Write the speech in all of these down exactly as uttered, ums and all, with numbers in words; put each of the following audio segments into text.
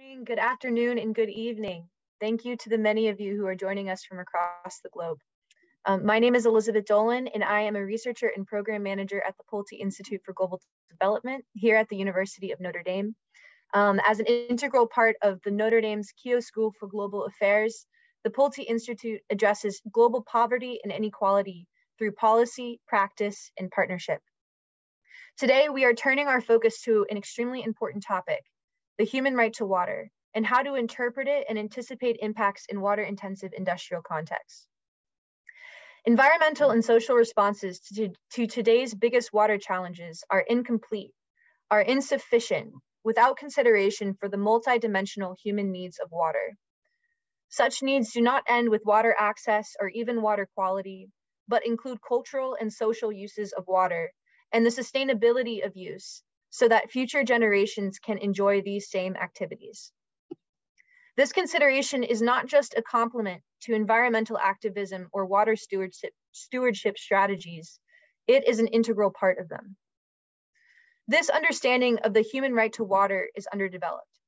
morning, good afternoon, and good evening. Thank you to the many of you who are joining us from across the globe. Um, my name is Elizabeth Dolan, and I am a researcher and program manager at the Pulte Institute for Global Development here at the University of Notre Dame. Um, as an integral part of the Notre Dame's Keough School for Global Affairs, the Pulte Institute addresses global poverty and inequality through policy, practice, and partnership. Today, we are turning our focus to an extremely important topic, the human right to water, and how to interpret it and anticipate impacts in water-intensive industrial contexts. Environmental and social responses to, to today's biggest water challenges are incomplete, are insufficient, without consideration for the multidimensional human needs of water. Such needs do not end with water access or even water quality, but include cultural and social uses of water and the sustainability of use so that future generations can enjoy these same activities. This consideration is not just a complement to environmental activism or water stewardship, stewardship strategies, it is an integral part of them. This understanding of the human right to water is underdeveloped,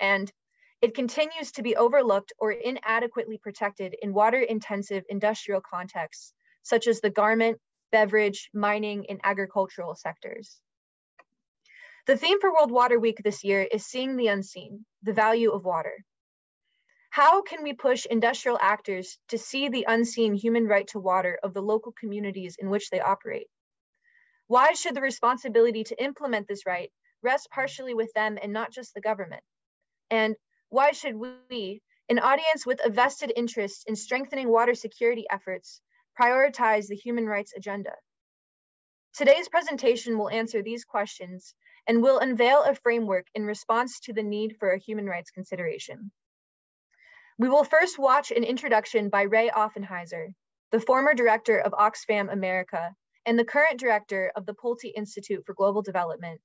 and it continues to be overlooked or inadequately protected in water-intensive industrial contexts, such as the garment, beverage, mining, and agricultural sectors. The theme for World Water Week this year is Seeing the Unseen, the Value of Water. How can we push industrial actors to see the unseen human right to water of the local communities in which they operate? Why should the responsibility to implement this right rest partially with them and not just the government? And why should we, an audience with a vested interest in strengthening water security efforts, prioritize the human rights agenda? Today's presentation will answer these questions and will unveil a framework in response to the need for a human rights consideration. We will first watch an introduction by Ray Offenheiser, the former director of Oxfam America, and the current director of the Pulte Institute for Global Development,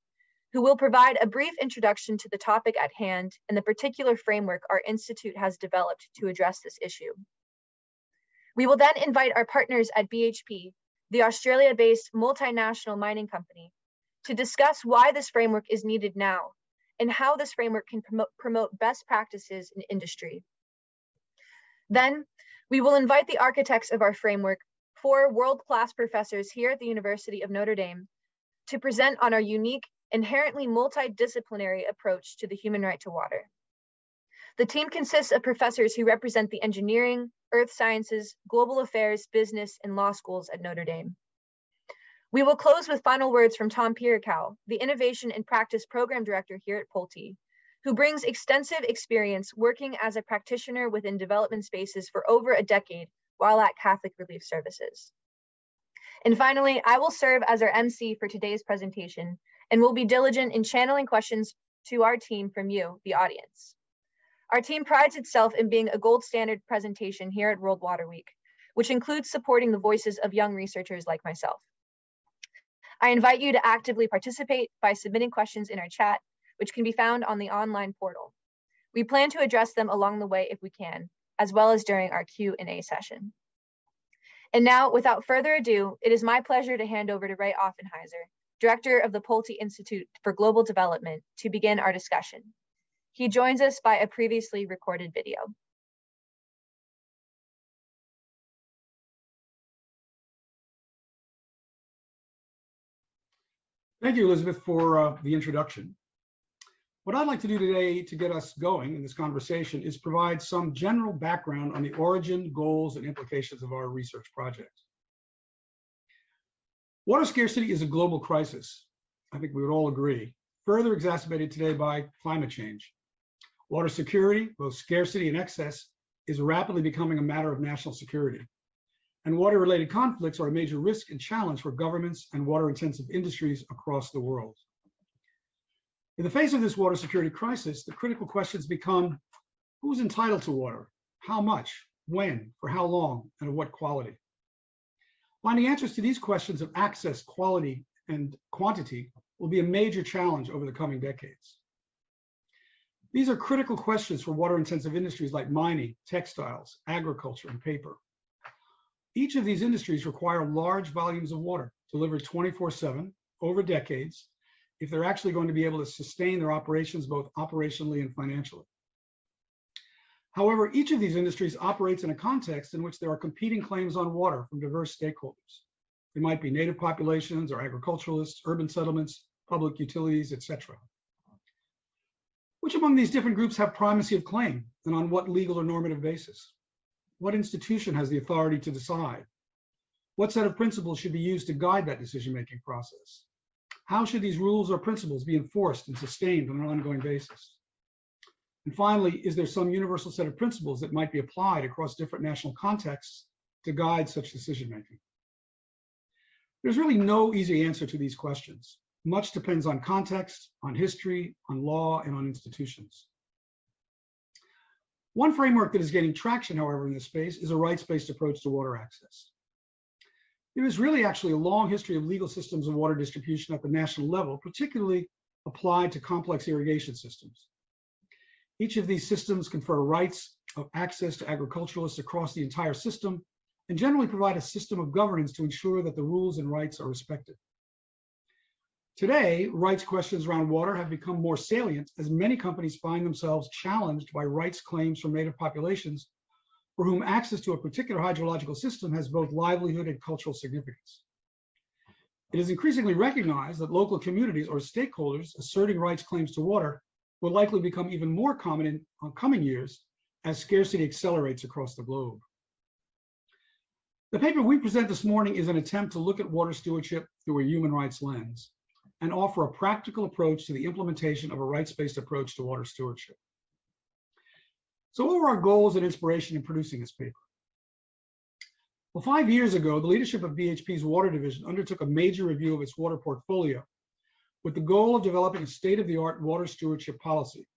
who will provide a brief introduction to the topic at hand and the particular framework our institute has developed to address this issue. We will then invite our partners at B H P, the Australia-based multinational mining company, to discuss why this framework is needed now and how this framework can promote, promote best practices in industry. Then, we will invite the architects of our framework, four world-class professors here at the University of Notre Dame, to present on our unique, inherently multidisciplinary approach to the human right to water. The team consists of professors who represent the engineering, earth sciences, global affairs, business, and law schools at Notre Dame. We will close with final words from Tom Piracow, the Innovation and Practice Program Director here at Pulte, who brings extensive experience working as a practitioner within development spaces for over a decade while at Catholic Relief Services. And finally, I will serve as our M C for today's presentation and will be diligent in channeling questions to our team from you, the audience. Our team prides itself in being a gold standard presentation here at World Water Week, which includes supporting the voices of young researchers like myself. I invite you to actively participate by submitting questions in our chat, which can be found on the online portal. We plan to address them along the way if we can, as well as during our Q and A session. And now, without further ado, it is my pleasure to hand over to Ray Offenheiser, Director of the Pulte Institute for Global Development, to begin our discussion. He joins us by a previously recorded video. Thank you, Elizabeth, for uh, the introduction. What I'd like to do today to get us going in this conversation is provide some general background on the origin, goals, and implications of our research projects. Water scarcity is a global crisis. I think we would all agree, further exacerbated today by climate change. Water security, both scarcity and excess, is rapidly becoming a matter of national security. And water-related conflicts are a major risk and challenge for governments and water-intensive industries across the world. In the face of this water security crisis, the critical questions become, who's entitled to water, how much, when, for how long, and of what quality? Finding answers to these questions of access, quality, and quantity will be a major challenge over the coming decades. These are critical questions for water-intensive industries like mining, textiles, agriculture, and paper. Each of these industries require large volumes of water delivered twenty-four seven over decades if they're actually going to be able to sustain their operations, both operationally and financially. However, each of these industries operates in a context in which there are competing claims on water from diverse stakeholders. They might be native populations or agriculturalists, urban settlements, public utilities, et cetera. Which among these different groups have primacy of claim, and on what legal or normative basis? What institution has the authority to decide? What set of principles should be used to guide that decision-making process? How should these rules or principles be enforced and sustained on an ongoing basis? And finally, is there some universal set of principles that might be applied across different national contexts to guide such decision-making? There's really no easy answer to these questions. Much depends on context, on history, on law, and on institutions. One framework that is gaining traction, however, in this space is a rights-based approach to water access. There is really actually a long history of legal systems of water distribution at the national level, particularly applied to complex irrigation systems. Each of these systems confer rights of access to agriculturalists across the entire system and generally provide a system of governance to ensure that the rules and rights are respected. Today, rights questions around water have become more salient as many companies find themselves challenged by rights claims from native populations for whom access to a particular hydrological system has both livelihood and cultural significance. It is increasingly recognized that local communities or stakeholders asserting rights claims to water will likely become even more common in coming years as scarcity accelerates across the globe. The paper we present this morning is an attempt to look at water stewardship through a human rights lens and offer a practical approach to the implementation of a rights-based approach to water stewardship. So what were our goals and inspiration in producing this paper? Well, five years ago, the leadership of B H P's Water Division undertook a major review of its water portfolio with the goal of developing a state-of-the-art water stewardship policy.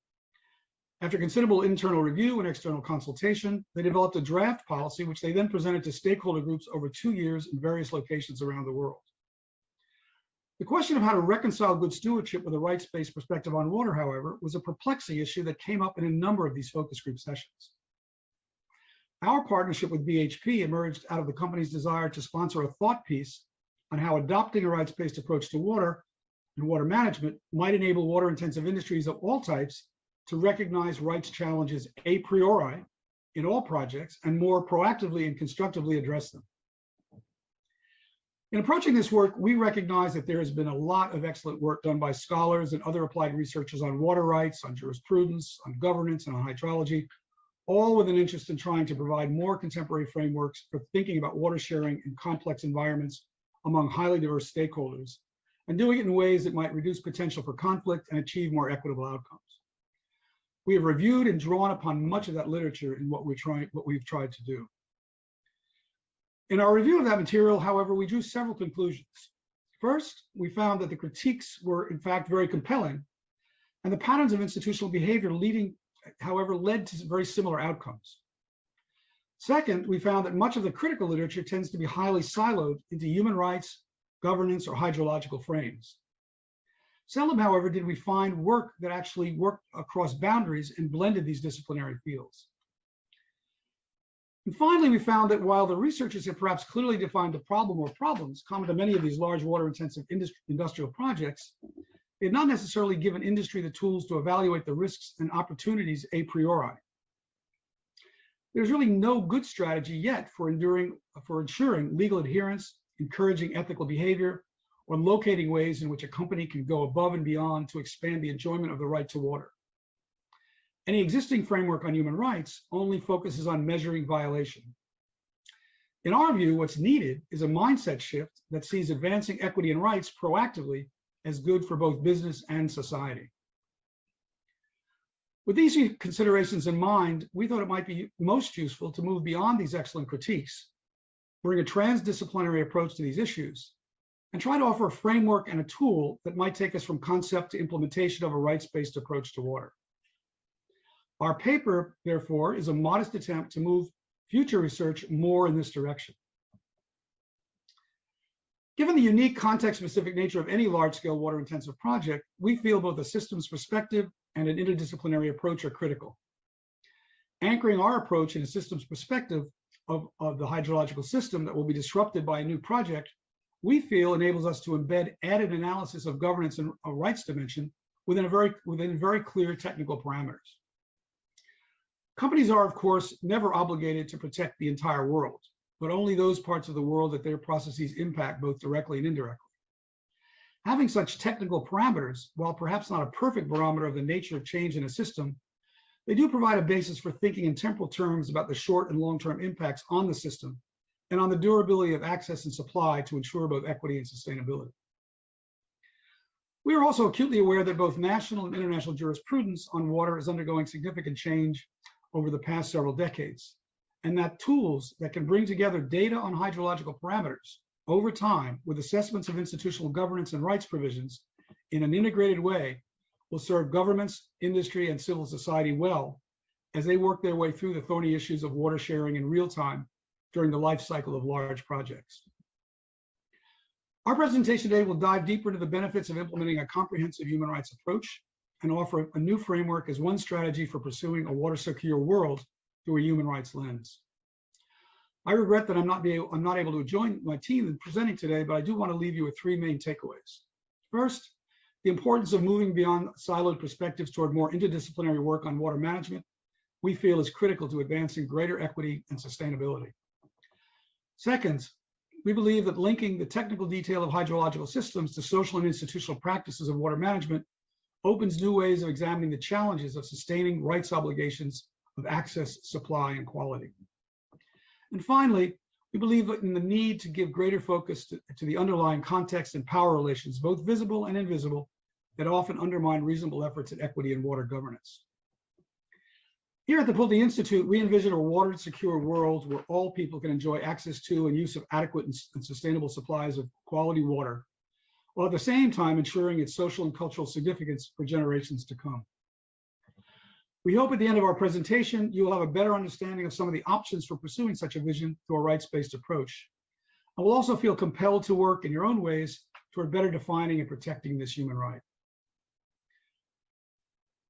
After considerable internal review and external consultation, they developed a draft policy, which they then presented to stakeholder groups over two years in various locations around the world. The question of how to reconcile good stewardship with a rights-based perspective on water, however, was a perplexing issue that came up in a number of these focus group sessions. Our partnership with B H P emerged out of the company's desire to sponsor a thought piece on how adopting a rights-based approach to water and water management might enable water-intensive industries of all types to recognize rights challenges a priori in all projects and more proactively and constructively address them. In approaching this work, we recognize that there has been a lot of excellent work done by scholars and other applied researchers on water rights, on jurisprudence, on governance, and on hydrology, all with an interest in trying to provide more contemporary frameworks for thinking about water sharing in complex environments among highly diverse stakeholders, and doing it in ways that might reduce potential for conflict and achieve more equitable outcomes. We have reviewed and drawn upon much of that literature in what we're trying, what we've tried to do. In our review of that material, however, we drew several conclusions. First, we found that the critiques were, in fact, very compelling, and the patterns of institutional behavior leading, however, led to very similar outcomes. Second, we found that much of the critical literature tends to be highly siloed into human rights, governance, or hydrological frames. Seldom, however, did we find work that actually worked across boundaries and blended these disciplinary fields. And finally, we found that while the researchers have perhaps clearly defined a problem or problems common to many of these large water-intensive industrial projects, they have not necessarily given industry the tools to evaluate the risks and opportunities a priori. There's really no good strategy yet for, enduring, for ensuring legal adherence, encouraging ethical behavior, or locating ways in which a company can go above and beyond to expand the enjoyment of the right to water. Any existing framework on human rights only focuses on measuring violation. In our view, what's needed is a mindset shift that sees advancing equity and rights proactively as good for both business and society. With these considerations in mind, we thought it might be most useful to move beyond these excellent critiques, bring a transdisciplinary approach to these issues, and try to offer a framework and a tool that might take us from concept to implementation of a rights-based approach to water. Our paper, therefore, is a modest attempt to move future research more in this direction. Given the unique context-specific nature of any large-scale water-intensive project, we feel both a systems perspective and an interdisciplinary approach are critical. Anchoring our approach in a systems perspective of, of the hydrological system that will be disrupted by a new project we feel enables us to embed added analysis of governance and a rights dimension within a very within very clear technical parameters. Companies are, of course, never obligated to protect the entire world, but only those parts of the world that their processes impact both directly and indirectly. Having such technical parameters, while perhaps not a perfect barometer of the nature of change in a system, they do provide a basis for thinking in temporal terms about the short and long-term impacts on the system and on the durability of access and supply to ensure both equity and sustainability. We are also acutely aware that both national and international jurisprudence on water is undergoing significant change over the past several decades, and that tools that can bring together data on hydrological parameters over time with assessments of institutional governance and rights provisions in an integrated way will serve governments, industry, and civil society well as they work their way through the thorny issues of water sharing in real time during the life cycle of large projects. Our presentation today will dive deeper into the benefits of implementing a comprehensive human rights approach and offer a new framework as one strategy for pursuing a water-secure world through a human rights lens. I regret that I'm not, be, I'm not able to join my team in presenting today, but I do want to leave you with three main takeaways. First, the importance of moving beyond siloed perspectives toward more interdisciplinary work on water management, we feel is critical to advancing greater equity and sustainability. Second, we believe that linking the technical detail of hydrological systems to social and institutional practices of water management opens new ways of examining the challenges of sustaining rights obligations of access, supply, and quality. And finally, we believe in the need to give greater focus to, to the underlying context and power relations, both visible and invisible, that often undermine reasonable efforts at equity and water governance. Here at the Pulte Institute, we envision a water-secure world where all people can enjoy access to and use of adequate and sustainable supplies of quality water, while at the same time ensuring its social and cultural significance for generations to come. We hope at the end of our presentation, you will have a better understanding of some of the options for pursuing such a vision through a rights-based approach, and will also feel compelled to work in your own ways toward better defining and protecting this human right.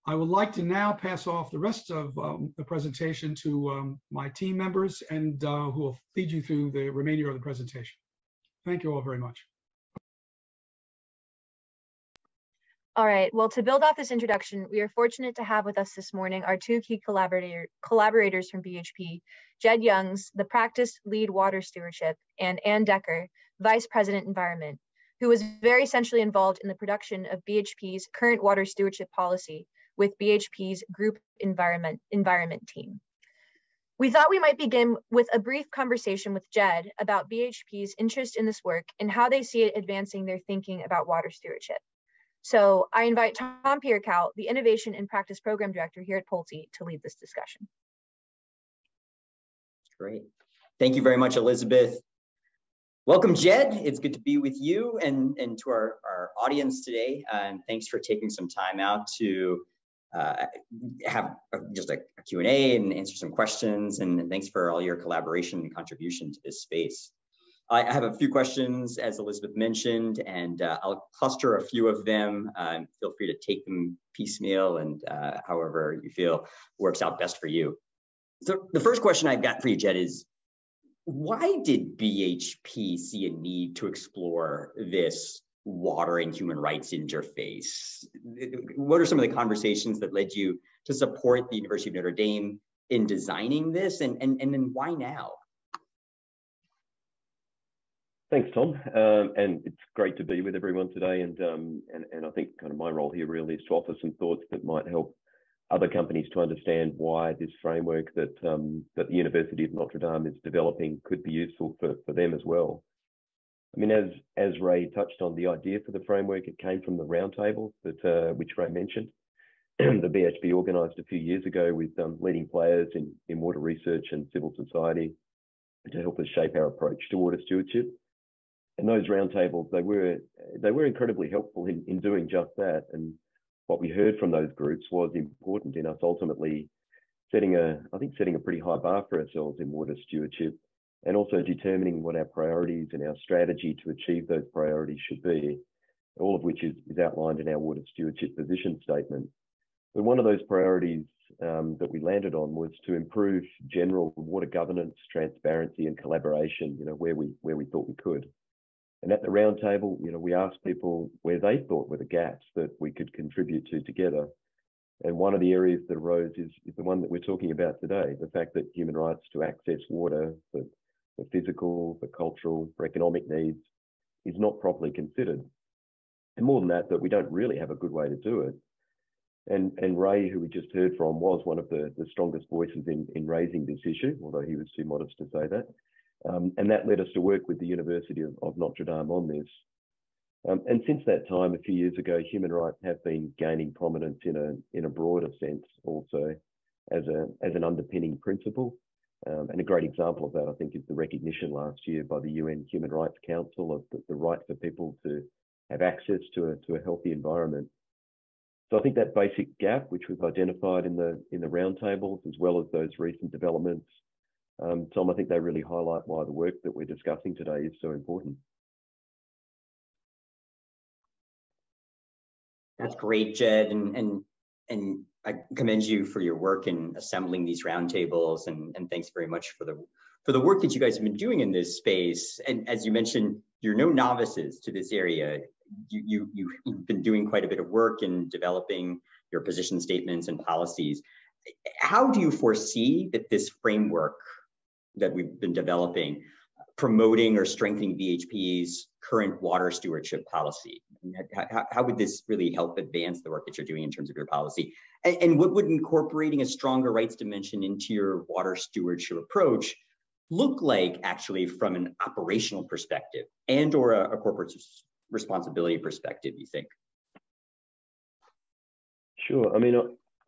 I would like to now pass off the rest of um, the presentation to um, my team members and uh, who will lead you through the remainder of the presentation. Thank you all very much. All right, well, to build off this introduction, we are fortunate to have with us this morning our two key collaborator, collaborators from B H P, Jed Youngs, the Practice Lead Water Stewardship, and Anne Decker, Vice President Environment, who was very centrally involved in the production of B H P's current water stewardship policy, with B H P's group environment, environment team. We thought we might begin with a brief conversation with Jed about B H P's interest in this work and how they see it advancing their thinking about water stewardship. So I invite Tom Piracow, the Innovation and Practice Program Director here at Pulte, to lead this discussion. Great. Thank you very much, Elizabeth. Welcome, Jed. It's good to be with you and, and to our, our audience today. And thanks for taking some time out to Uh, have just a Q and A and answer some questions, and thanks for all your collaboration and contribution to this space. I have a few questions, as Elizabeth mentioned, and uh, I'll cluster a few of them. Uh, feel free to take them piecemeal and uh, however you feel works out best for you. So the first question I've got for you, Jed, is why did B H P see a need to explore this water and human rights interface? What are some of the conversations that led you to support the University of Notre Dame in designing this, and, and, and then why now? Thanks, Tom. Um, and it's great to be with everyone today. And, um, and, and I think kind of my role here really is to offer some thoughts that might help other companies to understand why this framework that, um, that the University of Notre Dame is developing could be useful for, for them as well. I mean, as, as Ray touched on, the idea for the framework, it came from the roundtable that uh, which Ray mentioned, the B H P organised a few years ago with um, leading players in, in water research and civil society to help us shape our approach to water stewardship. And those roundtables, they were, they were incredibly helpful in, in doing just that. And what we heard from those groups was important in us ultimately setting a, I think, setting a pretty high bar for ourselves in water stewardship, and also determining what our priorities and our strategy to achieve those priorities should be, all of which is, is outlined in our water stewardship position statement. But one of those priorities um, that we landed on was to improve general water governance, transparency, and collaboration, you know, where we, where we thought we could. And at the round table, you know, we asked people where they thought were the gaps that we could contribute to together. And one of the areas that arose is, is the one that we're talking about today, the fact that human rights to access water for the physical, for cultural, for economic needs is not properly considered. And more than that, that we don't really have a good way to do it. And, and Ray, who we just heard from, was one of the, the strongest voices in, in raising this issue, although he was too modest to say that. Um, and that led us to work with the University of, of Notre Dame on this. Um, and since that time, a few years ago, human rights have been gaining prominence in a, in a broader sense also as, a, as an underpinning principle. Um, and a great example of that, I think, is the recognition last year by the U N Human Rights Council of the, the right for people to have access to a, to a healthy environment. So I think that basic gap, which was identified in the, in the roundtables, as well as those recent developments, um, Tom, I think they really highlight why the work that we're discussing today is so important. That's great, Jed, and and and I commend you for your work in assembling these roundtables, and and thanks very much for the for the work that you guys have been doing in this space. And as you mentioned, you're no novices to this area. You you you've been doing quite a bit of work in developing your position statements and policies. How do you foresee that this framework that we've been developing promoting or strengthening B H P's current water stewardship policy? How, how would this really help advance the work that you're doing in terms of your policy? And, and what would incorporating a stronger rights dimension into your water stewardship approach look like actually from an operational perspective and or a, a corporate responsibility perspective, you think? Sure, I mean,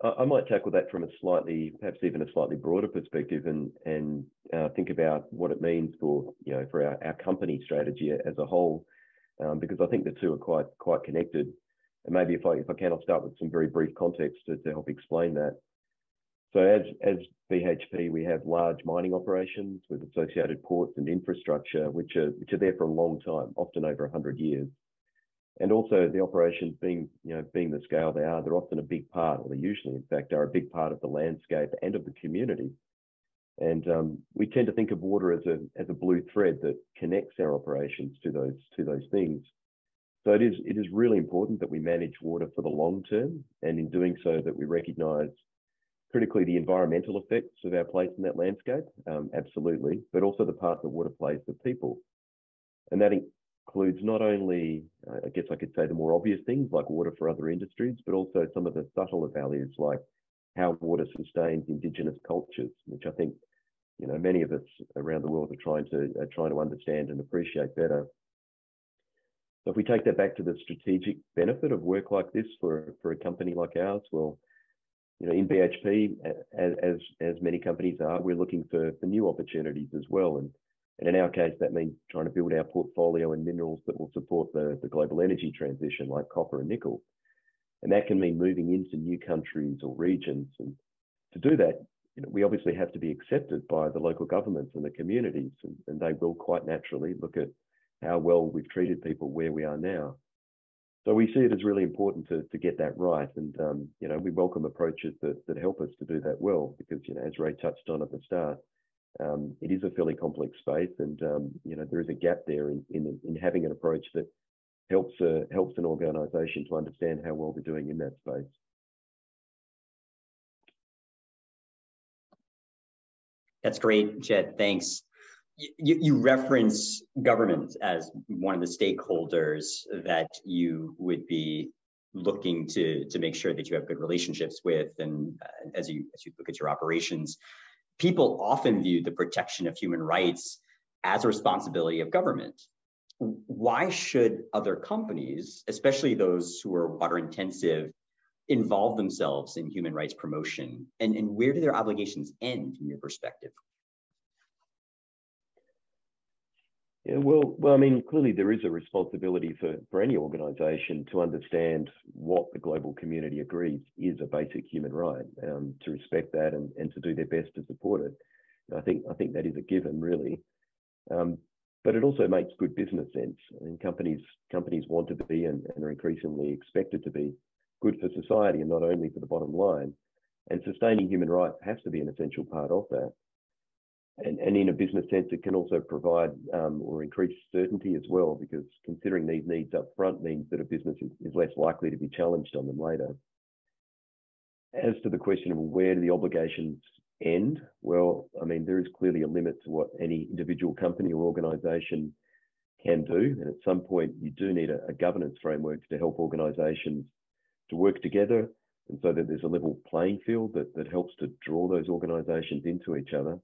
I, I might tackle that from a slightly, perhaps even a slightly broader perspective and, and uh, think about what it means for, you know, for our, our company strategy as a whole, um, because I think the two are quite, quite connected. And maybe if I, if I can, I'll start with some very brief context to, to help explain that. So as, as B H P, we have large mining operations with associated ports and infrastructure, which are, which are there for a long time, often over one hundred years. And also the operations being, you know, being the scale they are, they're often a big part, or they usually, in fact, are a big part of the landscape and of the community. And um, we tend to think of water as a, as a blue thread that connects our operations to those, to those things. So it is, it is really important that we manage water for the long term, and in doing so that we recognise critically the environmental effects of our place in that landscape, um, absolutely, but also the part that water plays for people. And that includes not only, I guess I could say, the more obvious things like water for other industries, but also some of the subtler values like how water sustains Indigenous cultures, which I think, you know, many of us around the world are trying to, are trying to understand and appreciate better. So if we take that back to the strategic benefit of work like this for, for a company like ours, well, you know, in B H P, as, as, as many companies are, we're looking for, for new opportunities as well. And, and in our case, that means trying to build our portfolio in minerals that will support the, the global energy transition, like copper and nickel. And that can mean moving into new countries or regions. And to do that, you know, we obviously have to be accepted by the local governments and the communities, and, and they will quite naturally look at how well we've treated people where we are now. So we see it as really important to, to get that right. And, um, you know, we welcome approaches that, that help us to do that well, because, you know, as Ray touched on at the start, um, it is a fairly complex space. And, um, you know, there is a gap there in, in, in having an approach that helps, uh, helps an organisation to understand how well they're doing in that space. That's great, Jed. Thanks. You, you reference government as one of the stakeholders that you would be looking to, to make sure that you have good relationships with, and uh, as you as you look at your operations. People often view the protection of human rights as a responsibility of government. Why should other companies, especially those who are water intensive, involve themselves in human rights promotion? And, and where do their obligations end from your perspective? Yeah, well, well, I mean, clearly there is a responsibility for, for any organisation to understand what the global community agrees is a basic human right, um, to respect that and, and to do their best to support it. And I think I think that is a given, really. Um, but it also makes good business sense. I mean, companies companies want to be and, and are increasingly expected to be good for society and not only for the bottom line. And sustaining human rights has to be an essential part of that. And, and in a business sense, it can also provide um, or increase certainty as well, because considering these needs up front means that a business is, is less likely to be challenged on them later. As to the question of where do the obligations end, well, I mean, there is clearly a limit to what any individual company or organisation can do. And at some point, you do need a, a governance framework to help organisations to work together, and so that there's a level playing field that, that helps to draw those organisations into each other.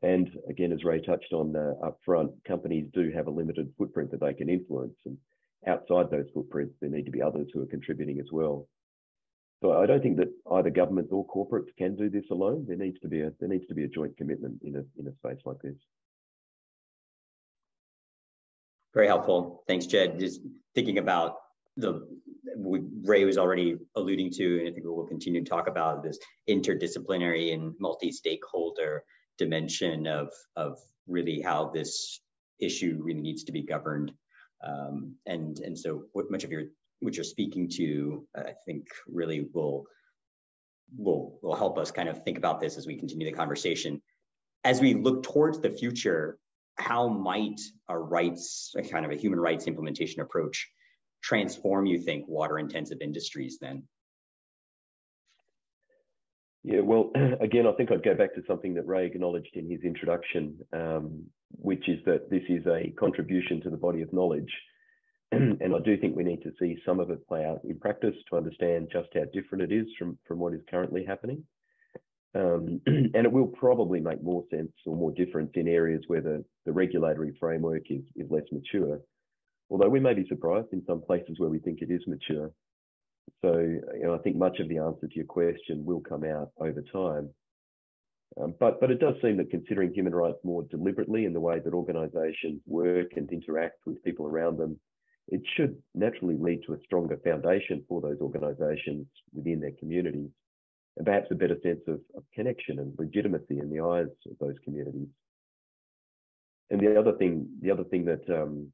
And again, as Ray touched on uh, up front, companies do have a limited footprint that they can influence. And outside those footprints, there need to be others who are contributing as well. So I don't think that either governments or corporates can do this alone. There needs to be a, there needs to be a joint commitment in a, in a space like this. Very helpful. Thanks, Jed. Just thinking about the, we, Ray was already alluding to, and I think we will continue to talk about this interdisciplinary and multi-stakeholder dimension of, of really how this issue really needs to be governed. Um, and, and so what much of your, what you're speaking to, I think really will, will, will help us kind of think about this as we continue the conversation. As we look towards the future, how might a rights, a kind of a human rights implementation approach transform, you think, water intensive industries then? Yeah, well, again, I think I'd go back to something that Ray acknowledged in his introduction, um, which is that this is a contribution to the body of knowledge. And I do think we need to see some of it play out in practice to understand just how different it is from, from what is currently happening. Um, and it will probably make more sense or more difference in areas where the, the regulatory framework is, is less mature, although we may be surprised in some places where we think it is mature. So, you know, I think much of the answer to your question will come out over time. Um, but, but it does seem that considering human rights more deliberately in the way that organisations work and interact with people around them, it should naturally lead to a stronger foundation for those organisations within their communities, and perhaps a better sense of, of connection and legitimacy in the eyes of those communities. And the other thing, the other thing that um,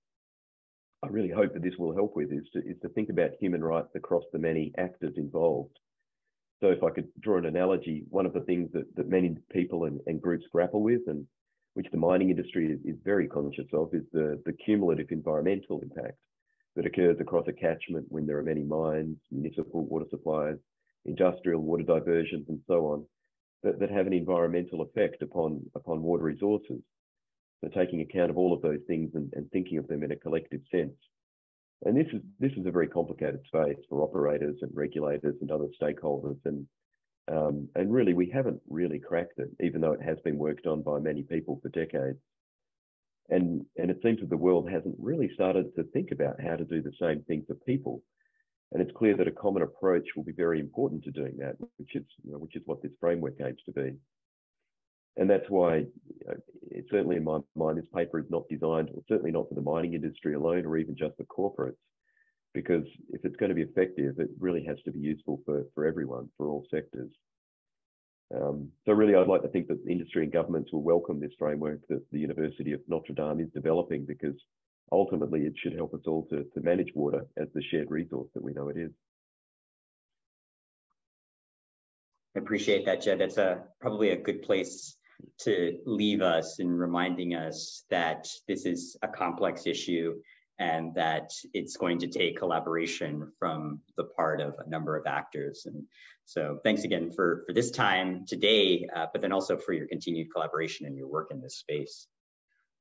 I really hope that this will help with is to, is to think about human rights across the many actors involved. So if I could draw an analogy, one of the things that, that many people and, and groups grapple with, and which the mining industry is, is very conscious of, is the, the cumulative environmental impact that occurs across a catchment when there are many mines, municipal water supplies, industrial water diversions, and so on, that, that have an environmental effect upon, upon water resources. So taking account of all of those things and, and thinking of them in a collective sense. And this is, this is a very complicated space for operators and regulators and other stakeholders. And, um, and really, we haven't really cracked it, even though it has been worked on by many people for decades. And, and it seems that the world hasn't really started to think about how to do the same thing for people. And it's clear that a common approach will be very important to doing that, which is, you know, which is what this framework aims to be. And that's why, you know, it, certainly in my mind, this paper is not designed, or certainly not for the mining industry alone, or even just the corporates, because if it's going to be effective, it really has to be useful for, for everyone, for all sectors. Um, so really, I'd like to think that the industry and governments will welcome this framework that the University of Notre Dame is developing, because ultimately it should help us all to, to manage water as the shared resource that we know it is. I appreciate that, Jed. That's a, probably a good place to leave us in reminding us that this is a complex issue and that it's going to take collaboration from the part of a number of actors. And so thanks again for, for this time today, uh, but then also for your continued collaboration and your work in this space.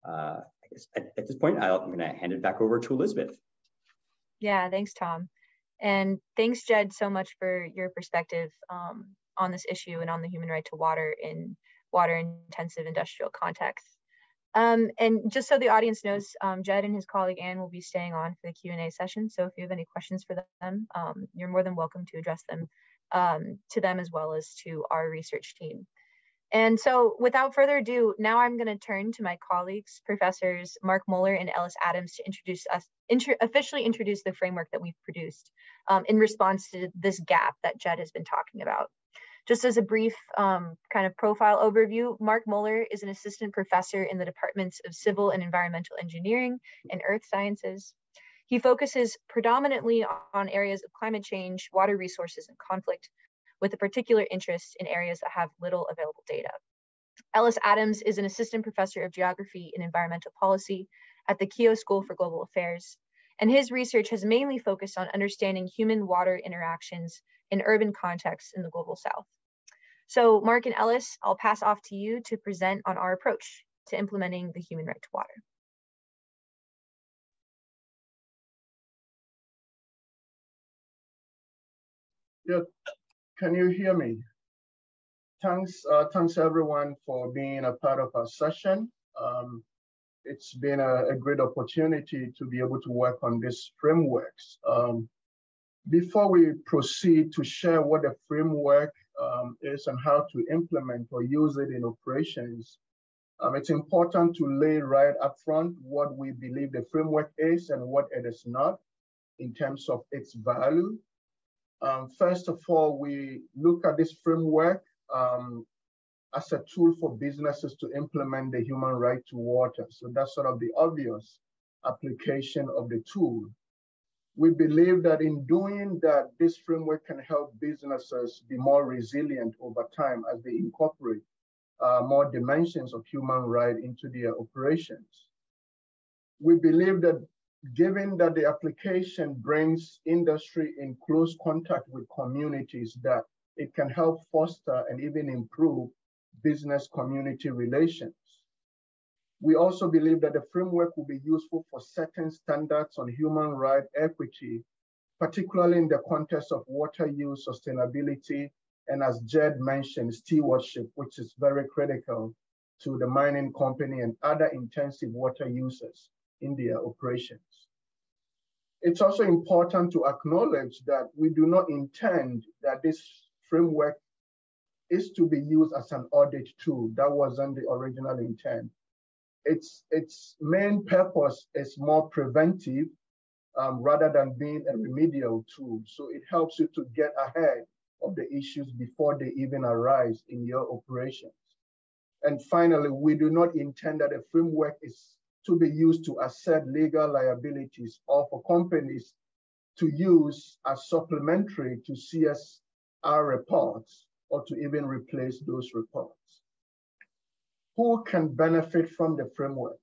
Uh, I guess at, at this point, I'll, I'm gonna hand it back over to Elizabeth. Yeah, thanks, Tom. And thanks, Jed, so much for your perspective um, on this issue and on the human right to water in water-intensive industrial contexts. Um, and just so the audience knows, um, Jed and his colleague Anne will be staying on for the Q and A session. So if you have any questions for them, um, you're more than welcome to address them um, to them as well as to our research team. And so without further ado, now I'm going to turn to my colleagues, Professors Mark Muller and Ellis Adams, to introduce us, intro, officially introduce the framework that we've produced um, in response to this gap that Jed has been talking about. Just as a brief um, kind of profile overview, Mark Muller is an assistant professor in the departments of civil and environmental engineering and earth sciences. He focuses predominantly on areas of climate change, water resources, and conflict, with a particular interest in areas that have little available data. Ellis Adams is an assistant professor of geography and environmental policy at the Keough School for Global Affairs, and his research has mainly focused on understanding human-water interactions in urban contexts in the Global South. So Mark and Ellis, I'll pass off to you to present on our approach to implementing the human right to water. Yeah. Can you hear me? Thanks, uh, thanks everyone for being a part of our session. Um, It's been a, a great opportunity to be able to work on these frameworks. Um, before we proceed to share what the framework um, is and how to implement or use it in operations, um, it's important to lay right up front what we believe the framework is and what it is not in terms of its value. Um, first of all, we look at this framework um, as a tool for businesses to implement the human right to water. So that's sort of the obvious application of the tool. We believe that in doing that, this framework can help businesses be more resilient over time as they incorporate uh, more dimensions of human right into their operations. We believe that given that the application brings industry in close contact with communities, that it can help foster and even improve business community relations. We also believe that the framework will be useful for setting standards on human rights equity, particularly in the context of water use, sustainability, and as Jed mentioned, stewardship, which is very critical to the mining company and other intensive water users in their operations. It's also important to acknowledge that we do not intend that this framework is to be used as an audit tool. That wasn't the original intent. Its, its main purpose is more preventive um, rather than being a remedial tool. So it helps you to get ahead of the issues before they even arise in your operations. And finally, we do not intend that a framework is to be used to assert legal liabilities or for companies to use as supplementary to C S R reports, or to even replace those reports. Who can benefit from the framework?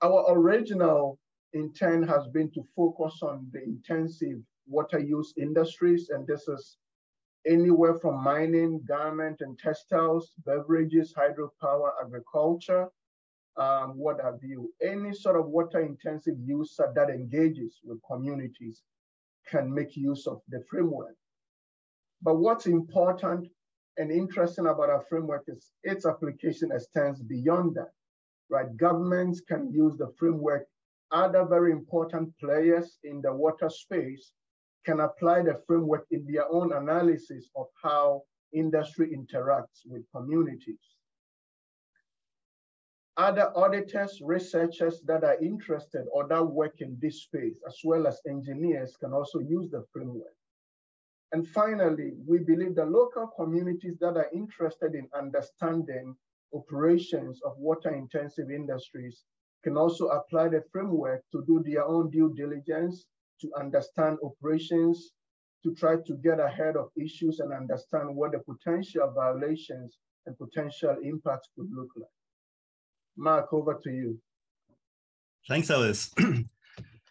Our original intent has been to focus on the intensive water use industries, and this is anywhere from mining, garment and textiles, beverages, hydropower, agriculture, um, what have you. Any sort of water intensive user that engages with communities can make use of the framework. But what's important and interesting about our framework is its application extends beyond that, right? Governments can use the framework. Other very important players in the water space can apply the framework in their own analysis of how industry interacts with communities. Other auditors, researchers that are interested or that work in this space, as well as engineers, can also use the framework. And finally, we believe the local communities that are interested in understanding operations of water-intensive industries can also apply the framework to do their own due diligence, to understand operations, to try to get ahead of issues and understand what the potential violations and potential impacts could look like. Mark, over to you. Thanks, Ellis.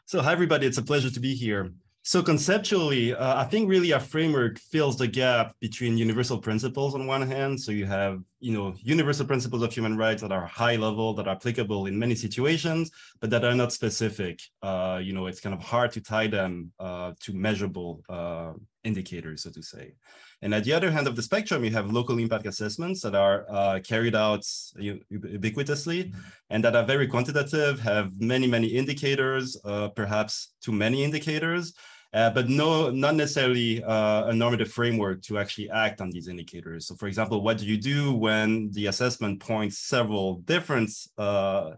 So hi, everybody. It's a pleasure to be here. So conceptually, uh, I think really our framework fills the gap between universal principles on one hand. So you have, you know, universal principles of human rights that are high level, that are applicable in many situations, but that are not specific. Uh, you know, it's kind of hard to tie them uh, to measurable uh, indicators, so to say. And at the other hand of the spectrum, you have local impact assessments that are uh, carried out ubiquitously and that are very quantitative, have many, many indicators, uh, perhaps too many indicators, uh, but no, not necessarily uh, a normative framework to actually act on these indicators. So for example, what do you do when the assessment points several different uh,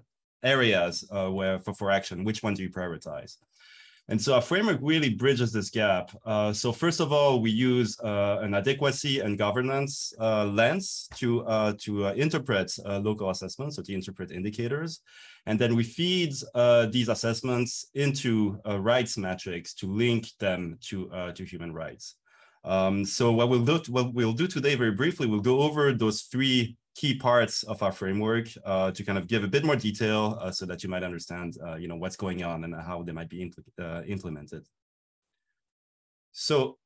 areas uh, where for, for action? Which one do you prioritize? And so our framework really bridges this gap. Uh, so first of all, we use uh, an adequacy and governance uh, lens to, uh, to uh, interpret uh, local assessments, so to interpret indicators. And then we feed uh, these assessments into uh, rights metrics to link them to, uh, to human rights. Um, so what we'll, do, what we'll do today very briefly, we'll go over those three key parts of our framework uh, to kind of give a bit more detail uh, so that you might understand uh, you know, what's going on and how they might be impl uh, implemented. So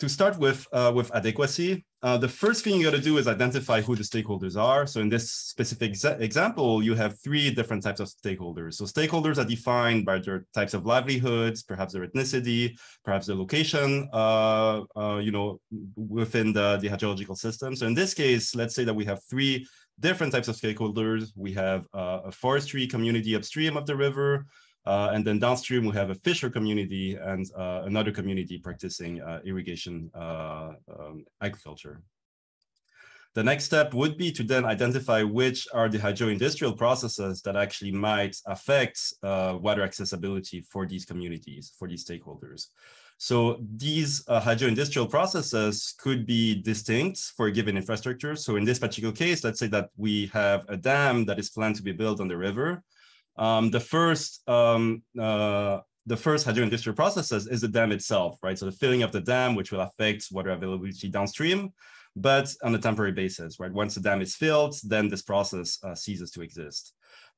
to start with, uh, with adequacy, uh, the first thing you got to do is identify who the stakeholders are. So in this specific exa example, you have three different types of stakeholders. So stakeholders are defined by their types of livelihoods, perhaps their ethnicity, perhaps their location, uh, uh, you know, within the, the hydrological system. So in this case, let's say that we have three different types of stakeholders. We have uh, a forestry community upstream of the river, Uh, and then downstream, we have a fisher community and uh, another community practicing uh, irrigation uh, um, agriculture. The next step would be to then identify which are the hydro-industrial processes that actually might affect uh, water accessibility for these communities, for these stakeholders. So these uh, hydro-industrial processes could be distinct for a given infrastructure. So in this particular case, let's say that we have a dam that is planned to be built on the river. Um, the first, um, uh, the first hydro-industrial processes is the dam itself, right? So the filling of the dam, which will affect water availability downstream, but on a temporary basis, right? Once the dam is filled, then this process uh, ceases to exist.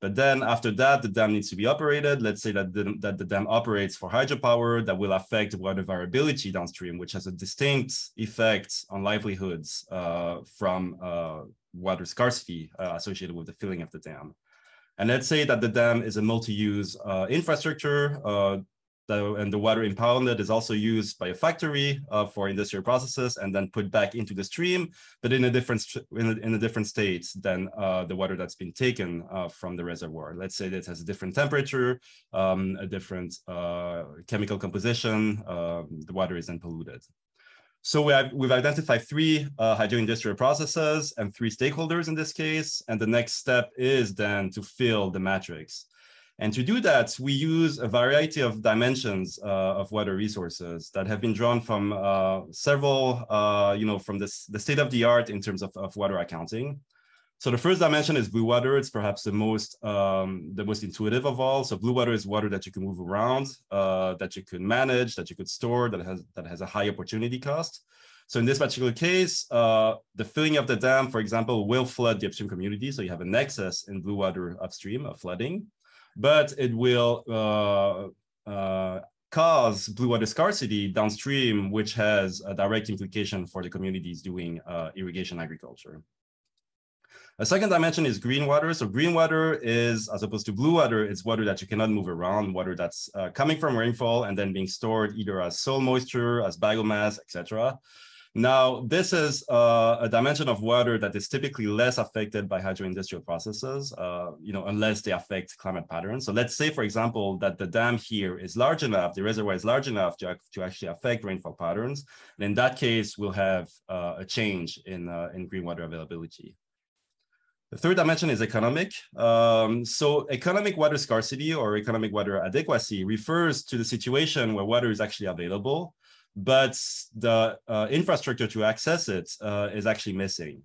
But then after that, the dam needs to be operated. Let's say that the, that the dam operates for hydropower that will affect water variability downstream, which has a distinct effect on livelihoods uh, from uh, water scarcity uh, associated with the filling of the dam. And let's say that the dam is a multi-use uh, infrastructure uh, the, and the water impounded is also used by a factory uh, for industrial processes and then put back into the stream, but in a different, in a, in a different state than uh, the water that's been taken uh, from the reservoir. Let's say that it has a different temperature, um, a different uh, chemical composition, uh, the water is then polluted. So we have, we've identified three uh, hydro-industrial processes and three stakeholders in this case. And the next step is then to fill the matrix. And to do that, we use a variety of dimensions uh, of water resources that have been drawn from uh, several, uh, you know, from this, the state of the art in terms of, of water accounting. So the first dimension is blue water. It's perhaps the most um, the most intuitive of all. So blue water is water that you can move around, uh, that you can manage, that you could store, that has that has a high opportunity cost. So in this particular case, uh, the filling of the dam, for example, will flood the upstream community. So you have an excess in blue water upstream of flooding, but it will uh, uh, cause blue water scarcity downstream, which has a direct implication for the communities doing uh, irrigation agriculture. A second dimension is green water. So green water is, as opposed to blue water, it's water that you cannot move around, water that's uh, coming from rainfall and then being stored either as soil moisture, as biomass, et cetera. Now, this is uh, a dimension of water that is typically less affected by hydro-industrial processes, uh, you know, unless they affect climate patterns. So let's say, for example, that the dam here is large enough, the reservoir is large enough to, to actually affect rainfall patterns. And in that case, we'll have uh, a change in, uh, in green water availability. The third dimension is economic. Um, so economic water scarcity or economic water adequacy refers to the situation where water is actually available, but the uh, infrastructure to access it uh, is actually missing.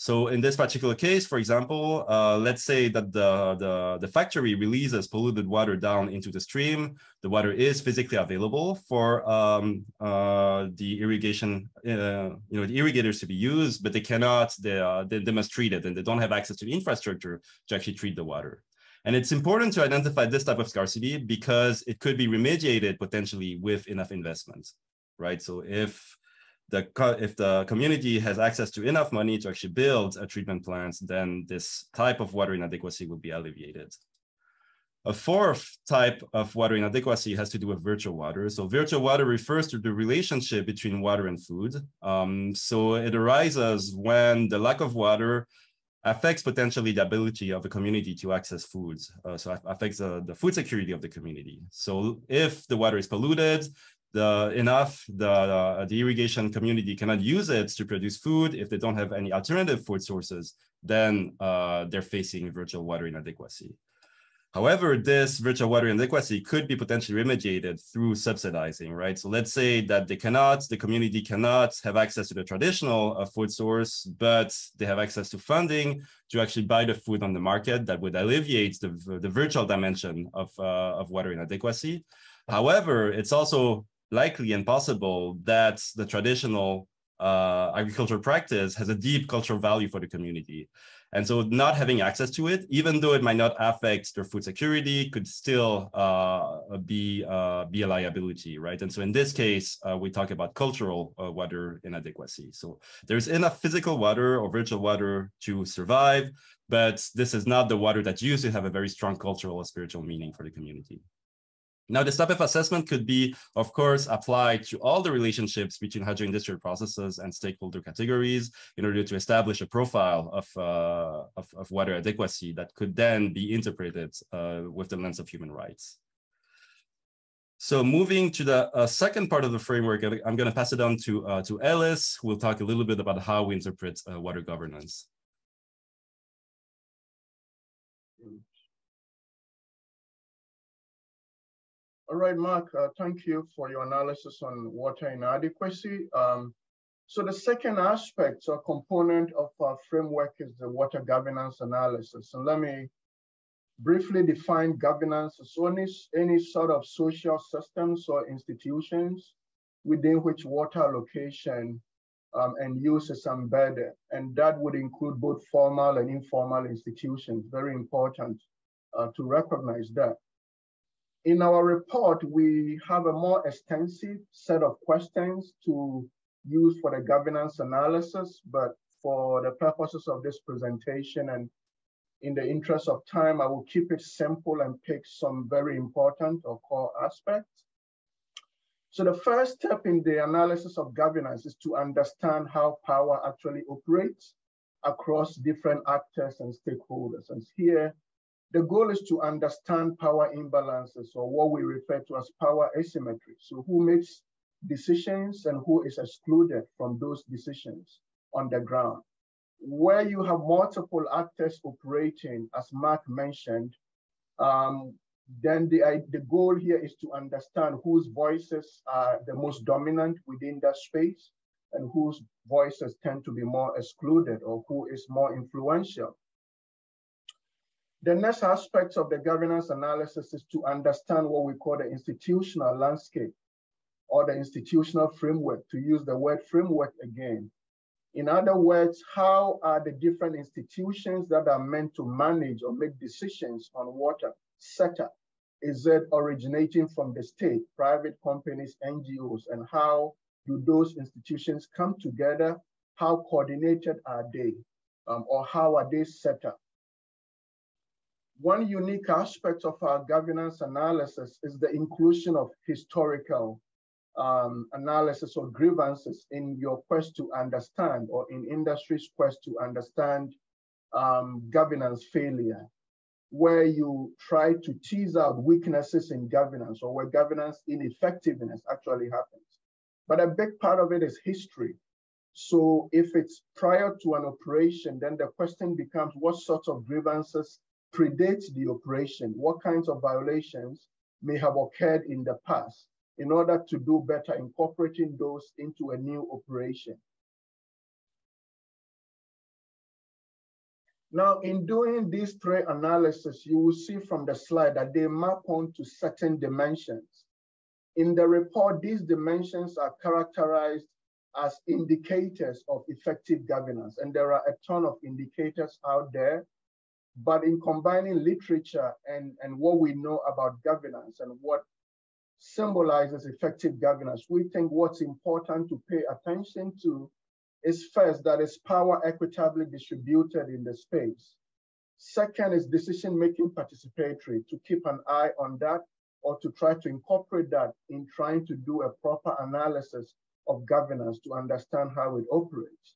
So in this particular case, for example, uh, let's say that the, the, the factory releases polluted water down into the stream. The water is physically available for um, uh, the irrigation, uh, you know, the irrigators to be used, but they cannot, they, uh, they, they must treat it and they don't have access to the infrastructure to actually treat the water. And it's important to identify this type of scarcity because it could be remediated potentially with enough investment, right? So if The, if the community has access to enough money to actually build a treatment plant, then this type of water inadequacy would be alleviated. A fourth type of water inadequacy has to do with virtual water. So virtual water refers to the relationship between water and food. Um, so it arises when the lack of water affects potentially the ability of a community to access foods. Uh, so it affects uh, the food security of the community. So if the water is polluted, The enough, the, uh, the irrigation community cannot use it to produce food. If they don't have any alternative food sources, then uh, they're facing virtual water inadequacy. However, this virtual water inadequacy could be potentially remediated through subsidizing, right? So let's say that they cannot, the community cannot have access to the traditional uh, food source, but they have access to funding to actually buy the food on the market that would alleviate the, the virtual dimension of, uh, of water inadequacy. However, it's also likely and possible that the traditional uh, agricultural practice has a deep cultural value for the community. And so not having access to it, even though it might not affect their food security, could still uh, be, uh, be a liability, right? And so in this case, uh, we talk about cultural uh, water inadequacy. So there's enough physical water or virtual water to survive, but this is not the water that used to have a very strong cultural or spiritual meaning for the community. Now, this type of assessment could be, of course, applied to all the relationships between hydro-industrial processes and stakeholder categories in order to establish a profile of, uh, of, of water adequacy that could then be interpreted uh, with the lens of human rights. So moving to the uh, second part of the framework, I'm going to pass it on to, uh, to Ellis, who will talk a little bit about how we interpret uh, water governance. All right, Mark, uh, thank you for your analysis on water inadequacy. Um, so the second aspect or component of our framework is the water governance analysis. And let me briefly define governance as only any sort of social systems or institutions within which water allocation um, and use is embedded. And that would include both formal and informal institutions. Very important uh, to recognize that. In our report, we have a more extensive set of questions to use for the governance analysis, but for the purposes of this presentation and in the interest of time, I will keep it simple and pick some very important or core aspects. So the first step in the analysis of governance is to understand how power actually operates across different actors and stakeholders. And here, the goal is to understand power imbalances, or what we refer to as power asymmetry. So who makes decisions and who is excluded from those decisions on the ground. Where you have multiple actors operating, as Mark mentioned, um, then the, I, the goal here is to understand whose voices are the most dominant within that space and whose voices tend to be more excluded or who is more influential. The next aspect of the governance analysis is to understand what we call the institutional landscape or the institutional framework, to use the word framework again. In other words, how are the different institutions that are meant to manage or make decisions on water set up? Is it originating from the state, private companies, N G Os, and how do those institutions come together? How coordinated are they, um, or how are they set up? One unique aspect of our governance analysis is the inclusion of historical um, analysis or grievances in your quest to understand, or in industry's quest to understand um, governance failure, where you try to tease out weaknesses in governance or where governance ineffectiveness actually happens. But a big part of it is history. So if it's prior to an operation, then the question becomes what sorts of grievances predates the operation, what kinds of violations may have occurred in the past in order to do better incorporating those into a new operation. Now, in doing these three analyses, you will see from the slide that they map onto certain dimensions. In the report, these dimensions are characterized as indicators of effective governance, and there are a ton of indicators out there. But in combining literature and, and what we know about governance and what symbolizes effective governance, we think what's important to pay attention to is first, that is power equitably distributed in the space. Second is decision-making participatory, to keep an eye on that or to try to incorporate that in trying to do a proper analysis of governance to understand how it operates.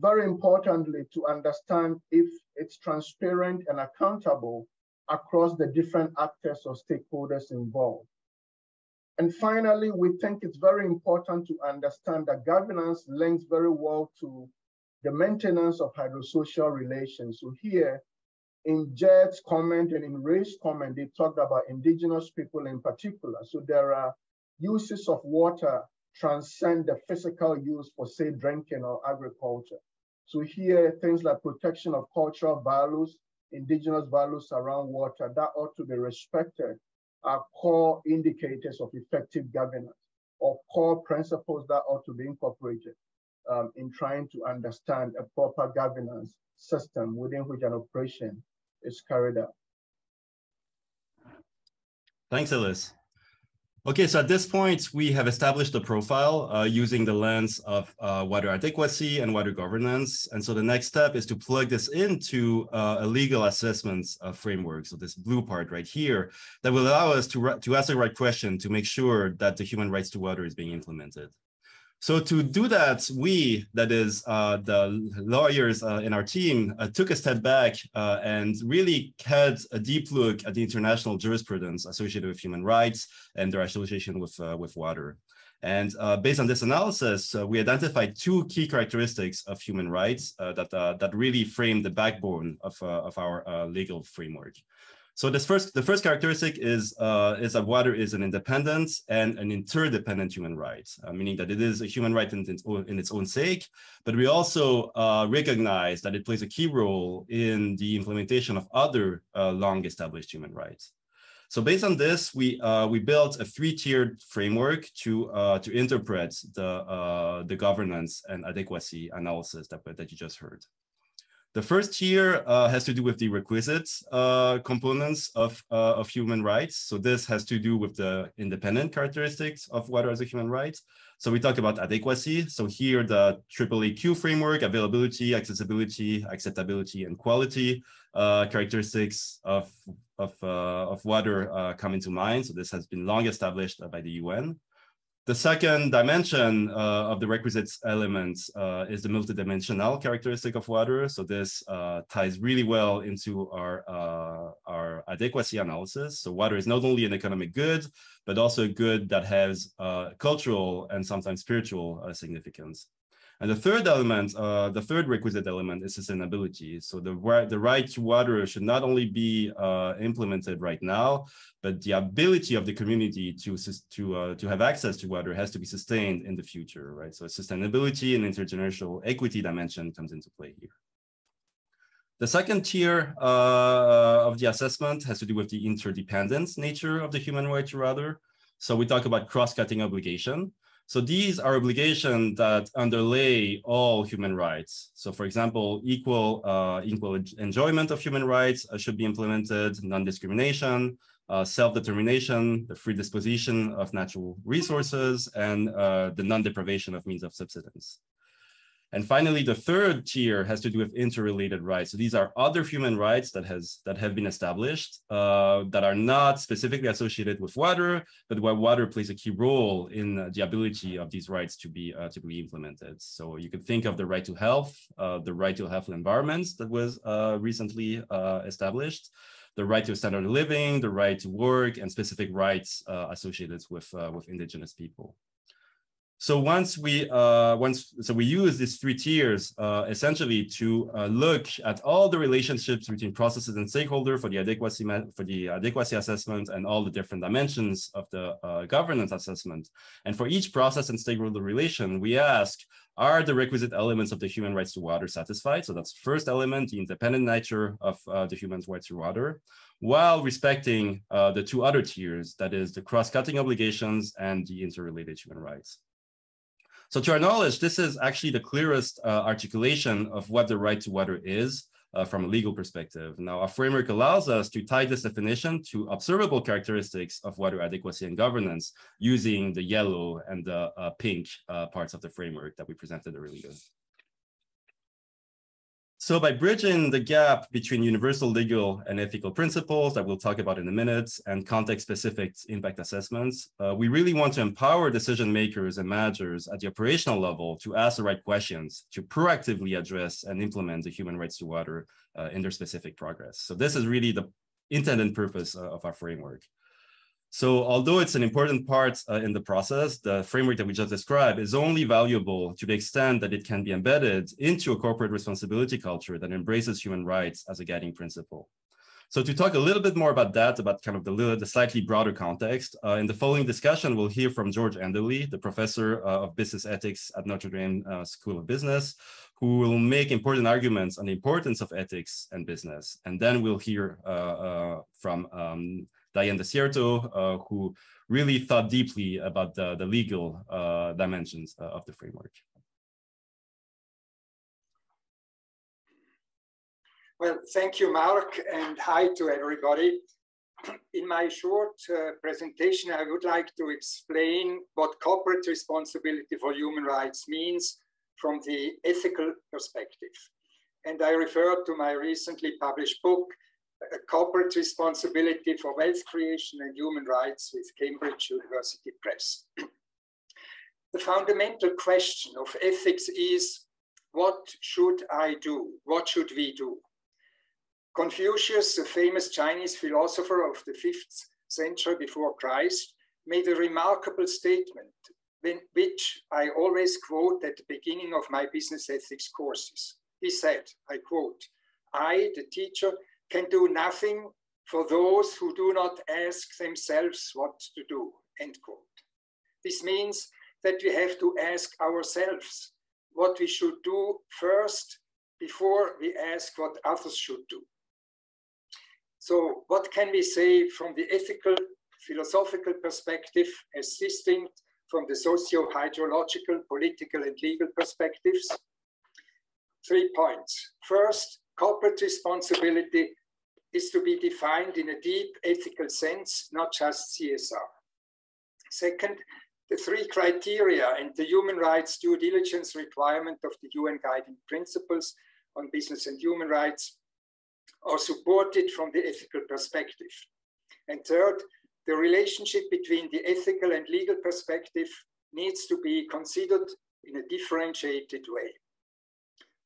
Very importantly, to understand if it's transparent and accountable across the different actors or stakeholders involved. And finally, we think it's very important to understand that governance links very well to the maintenance of hydrosocial relations. So here, in Jed's comment and in Ray's comment, they talked about indigenous people in particular. So there are uses of water transcend the physical use for, say, drinking or agriculture. So here, things like protection of cultural values, indigenous values around water, that ought to be respected, are core indicators of effective governance. or core principles that ought to be incorporated um, in trying to understand a proper governance system within which an operation is carried out. Thanks, Ellis. Okay, so at this point, we have established a profile uh, using the lens of uh, water adequacy and water governance. And so the next step is to plug this into uh, a legal assessments uh, framework. So this blue part right here that will allow us to, to ask the right question to make sure that the human rights to water is being implemented. So to do that, we, that is uh, the lawyers uh, in our team, uh, took a step back uh, and really had a deep look at the international jurisprudence associated with human rights and their association with, uh, with water. And uh, based on this analysis, uh, we identified two key characteristics of human rights uh, that, uh, that really frame the backbone of, uh, of our uh, legal framework. So this first, the first characteristic is, uh, is that water is an independent and an interdependent human right, uh, meaning that it is a human right in its own, in its own sake, but we also uh, recognize that it plays a key role in the implementation of other uh, long established human rights. So based on this, we, uh, we built a three-tiered framework to, uh, to interpret the, uh, the governance and adequacy analysis that, that you just heard. The first tier uh, has to do with the requisite uh, components of, uh, of human rights. So this has to do with the independent characteristics of water as a human right. So we talked about adequacy. So here the triple A Q framework, availability, accessibility, acceptability, and quality uh, characteristics of, of, uh, of water uh, come into mind. So this has been long established by the U N. The second dimension uh, of the requisites elements uh, is the multidimensional characteristic of water. So this uh, ties really well into our, uh, our adequacy analysis. So water is not only an economic good, but also a good that has uh, cultural and sometimes spiritual uh, significance. And the third element, uh, the third requisite element is sustainability. So the, the right to water should not only be uh, implemented right now, but the ability of the community to, to, uh, to have access to water has to be sustained in the future, right? So sustainability and intergenerational equity dimension comes into play here. The second tier uh, of the assessment has to do with the interdependence nature of the human right to water. So we talk about cross-cutting obligation. So these are obligations that underlay all human rights. So for example, equal, uh, equal enjoyment of human rights uh, should be implemented, non-discrimination, uh, self-determination, the free disposition of natural resources, and uh, the non-deprivation of means of subsistence. And finally, the third tier has to do with interrelated rights. So these are other human rights that, has, that have been established uh, that are not specifically associated with water, but where water plays a key role in the ability of these rights to be, uh, to be implemented. So you could think of the right to health, uh, the right to healthful environments that was uh, recently uh, established, the right to standard of living, the right to work, and specific rights uh, associated with, uh, with indigenous people. So once we uh, once so we use these three tiers uh, essentially to uh, look at all the relationships between processes and stakeholder for the adequacy for the adequacy assessment and all the different dimensions of the uh, governance assessment. And for each process and stakeholder relation, we ask: are the requisite elements of the human rights to water satisfied? So that's the first element, the independent nature of uh, the human rights to water, while respecting uh, the two other tiers, that is the cross-cutting obligations and the interrelated human rights. So to our knowledge, this is actually the clearest uh, articulation of what the right to water is uh, from a legal perspective. Now, our framework allows us to tie this definition to observable characteristics of water adequacy and governance using the yellow and the uh, pink uh, parts of the framework that we presented earlier. So by bridging the gap between universal legal and ethical principles that we'll talk about in a minute and context-specific impact assessments, uh, we really want to empower decision makers and managers at the operational level to ask the right questions to proactively address and implement the human rights to water uh, in their specific progress. So this is really the intended purpose uh, of our framework. So although it's an important part uh, in the process, the framework that we just described is only valuable to the extent that it can be embedded into a corporate responsibility culture that embraces human rights as a guiding principle. So to talk a little bit more about that, about kind of the, the slightly broader context, uh, in the following discussion, we'll hear from Georges Enderle, the professor uh, of business ethics at Notre Dame uh, School of Business, who will make important arguments on the importance of ethics and business. And then we'll hear uh, uh, from um, Diane Desierto, uh, who really thought deeply about the, the legal uh, dimensions uh, of the framework. Well, thank you, Mark, and hi to everybody. In my short uh, presentation, I would like to explain what corporate responsibility for human rights means from the ethical perspective. And I refer to my recently published book, Corporate Responsibility for Wealth Creation and Human Rights with Cambridge University Press. The fundamental question of ethics is, what should I do? What should we do? Confucius, a famous Chinese philosopher of the fifth century before Christ, made a remarkable statement, which I always quote at the beginning of my business ethics courses. He said, I quote, I, the teacher, can do nothing for those who do not ask themselves what to do, end quote. This means that we have to ask ourselves what we should do first before we ask what others should do. So what can we say from the ethical, philosophical perspective as distinct from the socio-hydrological, political, and legal perspectives? Three points. First, corporate responsibility is to be defined in a deep ethical sense, not just C S R. Second, the three criteria and the human rights due diligence requirement of the U N Guiding Principles on Business and Human Rights are supported from the ethical perspective. And third, the relationship between the ethical and legal perspective needs to be considered in a differentiated way.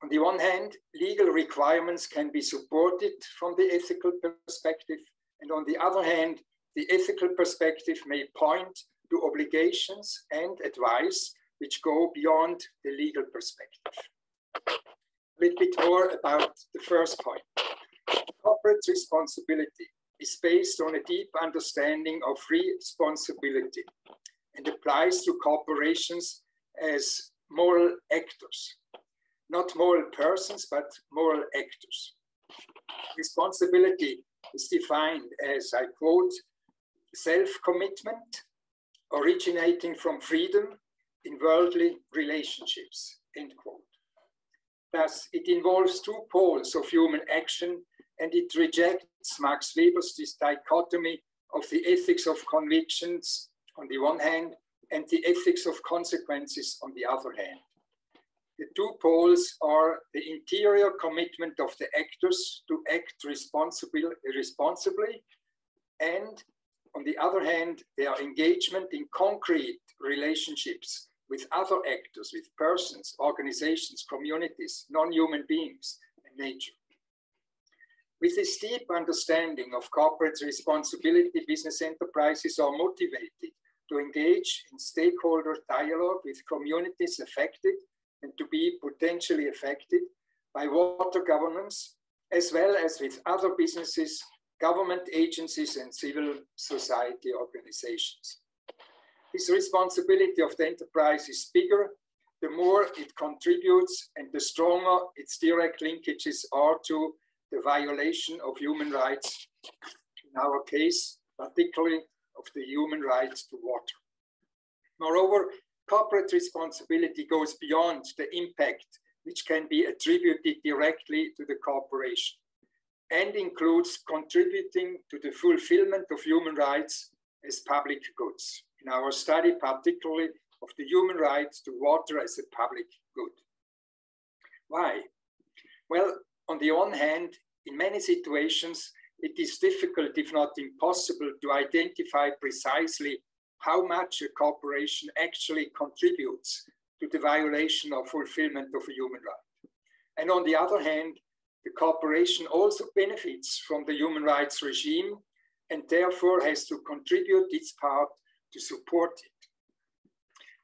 On the one hand, legal requirements can be supported from the ethical perspective, and on the other hand, the ethical perspective may point to obligations and advice which go beyond the legal perspective. A little bit more about the first point. Corporate responsibility is based on a deep understanding of responsibility and applies to corporations as moral actors. Not moral persons, but moral actors. Responsibility is defined as, I quote, self-commitment originating from freedom in worldly relationships, end quote. Thus, it involves two poles of human action, and it rejects Max Weber's this dichotomy of the ethics of convictions on the one hand and the ethics of consequences on the other hand. The two poles are the interior commitment of the actors to act responsibly, and on the other hand, their engagement in concrete relationships with other actors, with persons, organizations, communities, non-human beings, and nature. With this deep understanding of corporate responsibility, business enterprises are motivated to engage in stakeholder dialogue with communities affected and to be potentially affected by water governance, as well as with other businesses, government agencies, and civil society organizations. This responsibility of the enterprise is bigger the more it contributes and the stronger its direct linkages are to the violation of human rights, in our case, particularly of the human right to water. Moreover, corporate responsibility goes beyond the impact which can be attributed directly to the corporation, and includes contributing to the fulfillment of human rights as public goods. In our study, particularly of the human right to water as a public good. Why? Well, on the one hand, in many situations, it is difficult, if not impossible, to identify precisely how much a corporation actually contributes to the violation or fulfillment of a human right. And on the other hand, the corporation also benefits from the human rights regime and therefore has to contribute its part to support it.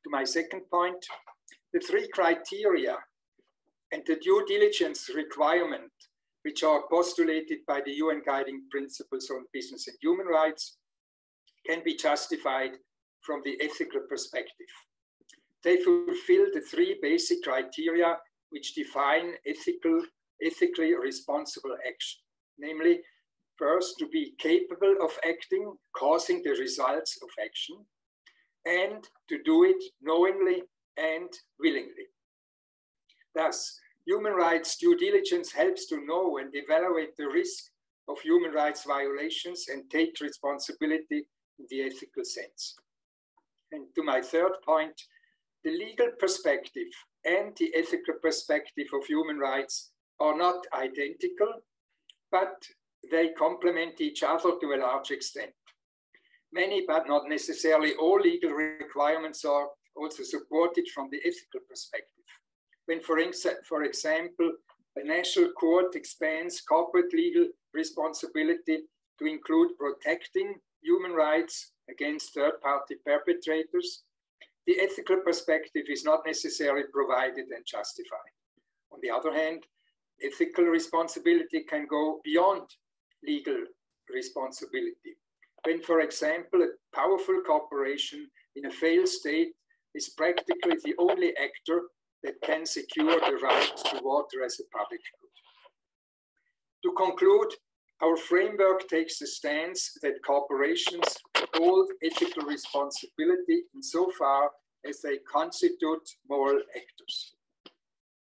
To my second point, the three criteria and the due diligence requirement, which are postulated by the U N Guiding Principles on Business and Human Rights, can be justified from the ethical perspective. They fulfill the three basic criteria which define ethical ethically responsible action, namely first to be capable of acting, causing the results of action, and to do it knowingly and willingly. Thus, human rights due diligence helps to know and evaluate the risk of human rights violations and take responsibility in the ethical sense. And to my third point, the legal perspective and the ethical perspective of human rights are not identical, but they complement each other to a large extent. Many, but not necessarily all, legal requirements are also supported from the ethical perspective. When, for, for example, a national court expands corporate legal responsibility to include protecting human rights against third-party perpetrators, the ethical perspective is not necessarily provided and justified. On the other hand, ethical responsibility can go beyond legal responsibility. When, for example, a powerful corporation in a failed state is practically the only actor that can secure the right to water as a public good. To conclude, our framework takes the stance that corporations hold ethical responsibility insofar as they constitute moral actors.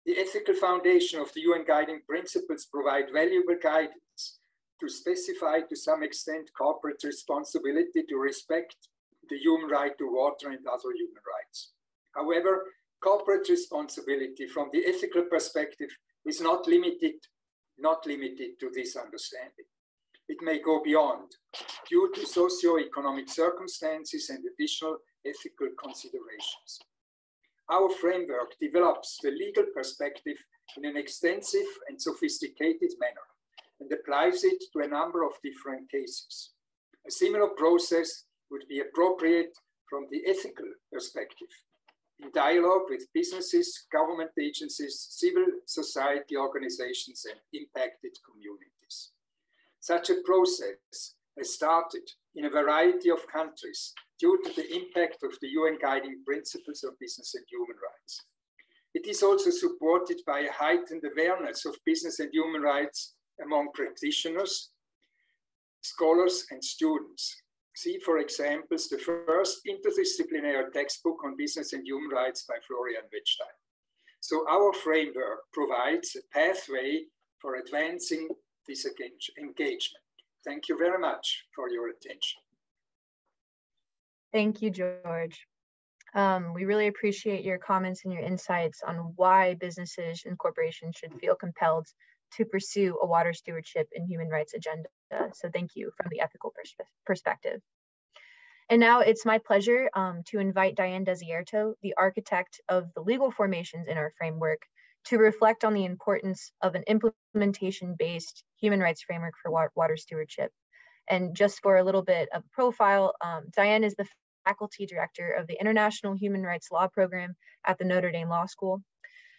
The ethical foundation of the U N Guiding Principles provide valuable guidance to specify to some extent corporate responsibility to respect the human right to water and other human rights. However, corporate responsibility from the ethical perspective is not limited, not limited to this understanding. It may go beyond due to socio-economic circumstances and additional ethical considerations. Our framework develops the legal perspective in an extensive and sophisticated manner and applies it to a number of different cases. A similar process would be appropriate from the ethical perspective in dialogue with businesses, government agencies, civil society organizations, and impacted communities. Such a process has started in a variety of countries due to the impact of the U N Guiding Principles on Business and Human Rights. It is also supported by a heightened awareness of business and human rights among practitioners, scholars, and students. See, for example, the first interdisciplinary textbook on business and human rights by Florian Wittstein. So our framework provides a pathway for advancing this engagement. Thank you very much for your attention. Thank you, George. Um, we really appreciate your comments and your insights on why businesses and corporations should feel compelled to pursue a water stewardship and human rights agenda. So thank you from the ethical pers perspective. And now it's my pleasure um, to invite Diane Desierto, the architect of the legal formations in our framework, to reflect on the importance of an implementation-based human rights framework for wa water stewardship. And just for a little bit of profile, um, Diane is the faculty director of the International Human Rights Law Program at the Notre Dame Law School.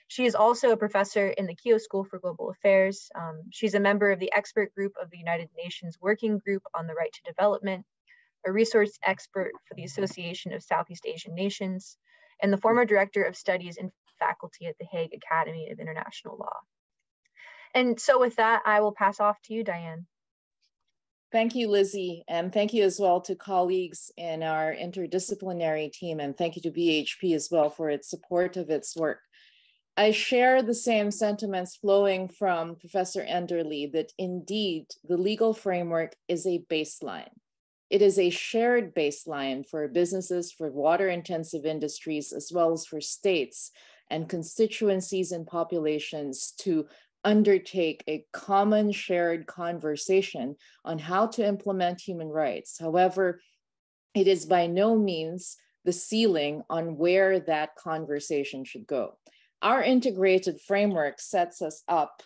She is also a professor in the Keough School for Global Affairs. Um, she's a member of the expert group of the United Nations Working Group on the Right to Development, a resource expert for the Association of Southeast Asian Nations, and the former director of studies and faculty at the Hague Academy of International Law. And so with that, I will pass off to you, Diane. Thank you, Lizzie, and thank you as well to colleagues in our interdisciplinary team, and thank you to B H P as well for its support of its work. I share the same sentiments flowing from Professor Enderle that indeed the legal framework is a baseline. It is a shared baseline for businesses, for water-intensive industries, as well as for states and constituencies and populations to undertake a common shared conversation on how to implement human rights. However, it is by no means the ceiling on where that conversation should go. Our integrated framework sets us up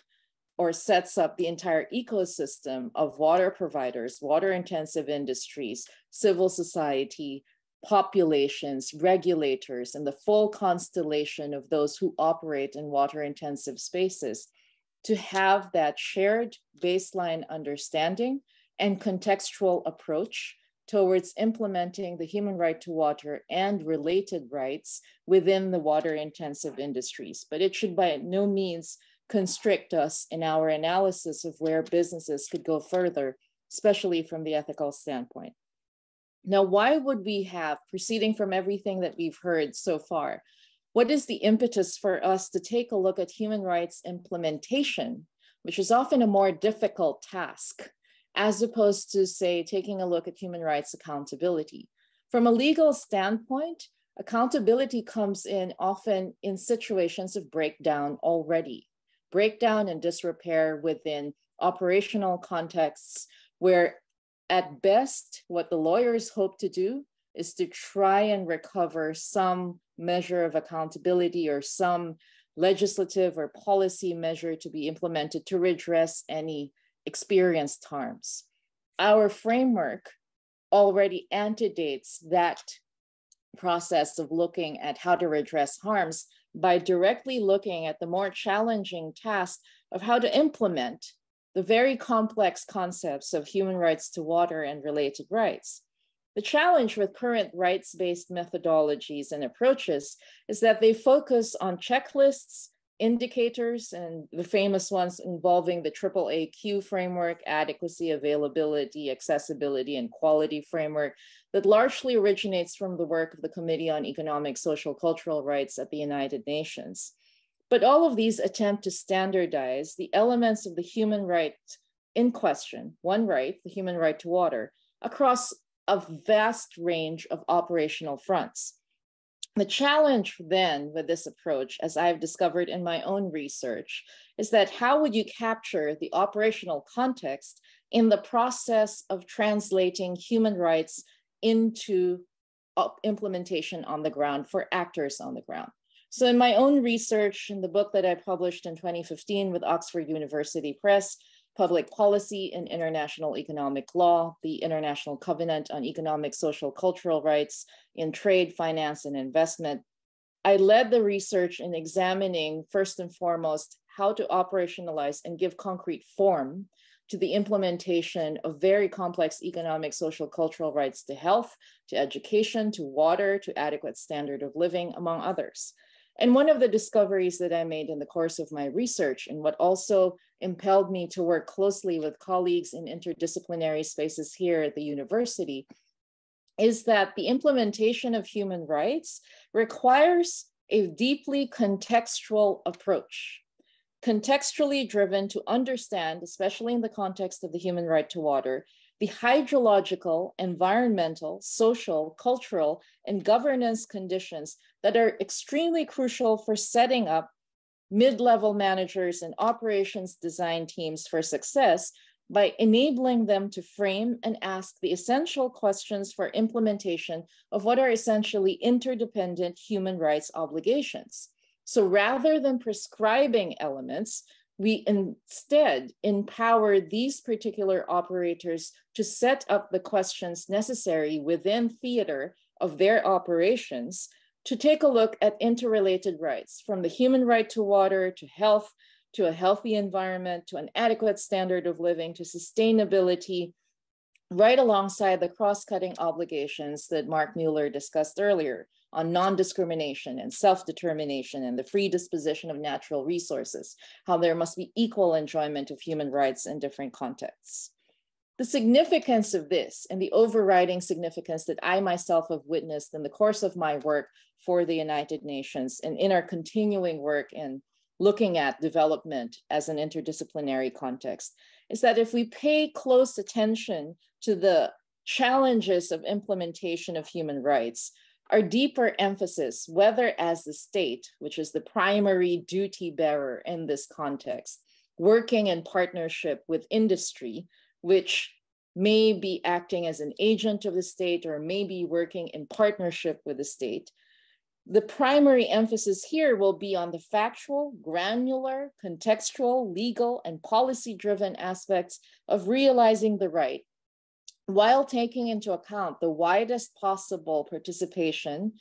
or sets up the entire ecosystem of water providers, water-intensive industries, civil society, populations, regulators, and the full constellation of those who operate in water-intensive spaces to have that shared baseline understanding and contextual approach towards implementing the human right to water and related rights within the water-intensive industries. But it should by no means constrict us in our analysis of where businesses could go further especially from the ethical standpoint. Now, why would we have, proceeding from everything that we've heard so far, what is the impetus for us to take a look at human rights implementation, which is often a more difficult task, as opposed to, say, taking a look at human rights accountability? From a legal standpoint, accountability comes in often in situations of breakdown already, breakdown and disrepair within operational contexts where at best, what the lawyers hope to do is to try and recover some measure of accountability or some legislative or policy measure to be implemented to redress any experienced harms. Our framework already antedates that process of looking at how to redress harms by directly looking at the more challenging task of how to implement the very complex concepts of human rights to water and related rights. The challenge with current rights-based methodologies and approaches is that they focus on checklists, indicators, and the famous ones involving the triple A Q framework, adequacy, availability, accessibility, and quality framework that largely originates from the work of the Committee on Economic, Social, and Cultural Rights at the United Nations. But all of these attempt to standardize the elements of the human right in question, one right, the human right to water, across a vast range of operational fronts. The challenge then with this approach, as I've discovered in my own research, is that how would you capture the operational context in the process of translating human rights into implementation on the ground for actors on the ground? So in my own research, in the book that I published in twenty fifteen with Oxford University Press, Public Policy and International Economic Law, the International Covenant on Economic, Social, Cultural Rights in Trade, Finance, and Investment, I led the research in examining, first and foremost, how to operationalize and give concrete form to the implementation of very complex economic, social, cultural rights to health, to education, to water, to adequate standard of living, among others. And one of the discoveries that I made in the course of my research, and what also impelled me to work closely with colleagues in interdisciplinary spaces here at the university, is that the implementation of human rights requires a deeply contextual approach, contextually driven to understand, especially in the context of the human right to water, the hydrological, environmental, social, cultural, and governance conditions that are extremely crucial for setting up mid-level managers and operations design teams for success by enabling them to frame and ask the essential questions for implementation of what are essentially interdependent human rights obligations. So rather than prescribing elements, we instead empower these particular operators to set up the questions necessary within theater of their operations to take a look at interrelated rights, from the human right to water, to health, to a healthy environment, to an adequate standard of living, to sustainability, right alongside the cross-cutting obligations that Mark Muller discussed earlier on non-discrimination and self-determination and the free disposition of natural resources, how there must be equal enjoyment of human rights in different contexts. The significance of this and the overriding significance that I myself have witnessed in the course of my work for the United Nations and in our continuing work in looking at development as an interdisciplinary context is that if we pay close attention to the challenges of implementation of human rights, our deeper emphasis, whether as the state, which is the primary duty bearer in this context, working in partnership with industry, which may be acting as an agent of the state or may be working in partnership with the state, the primary emphasis here will be on the factual, granular, contextual, legal, and policy-driven aspects of realizing the right, while taking into account the widest possible participation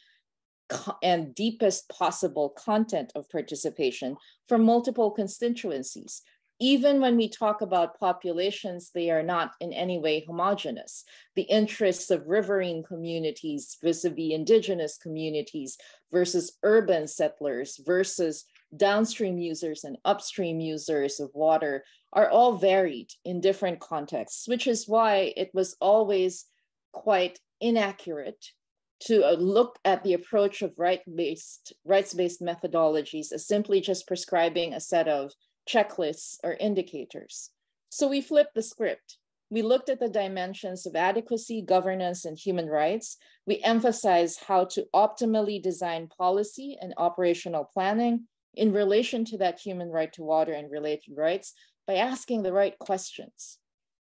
and deepest possible content of participation from multiple constituencies. Even when we talk about populations, they are not in any way homogenous. The interests of riverine communities vis-a-vis indigenous communities versus urban settlers versus downstream users and upstream users of water are all varied in different contexts, which is why it was always quite inaccurate to look at the approach of rights-based rights-based methodologies as simply just prescribing a set of checklists or indicators. So we flipped the script. We looked at the dimensions of adequacy, governance, and human rights. We emphasized how to optimally design policy and operational planning in relation to that human right to water and related rights by asking the right questions.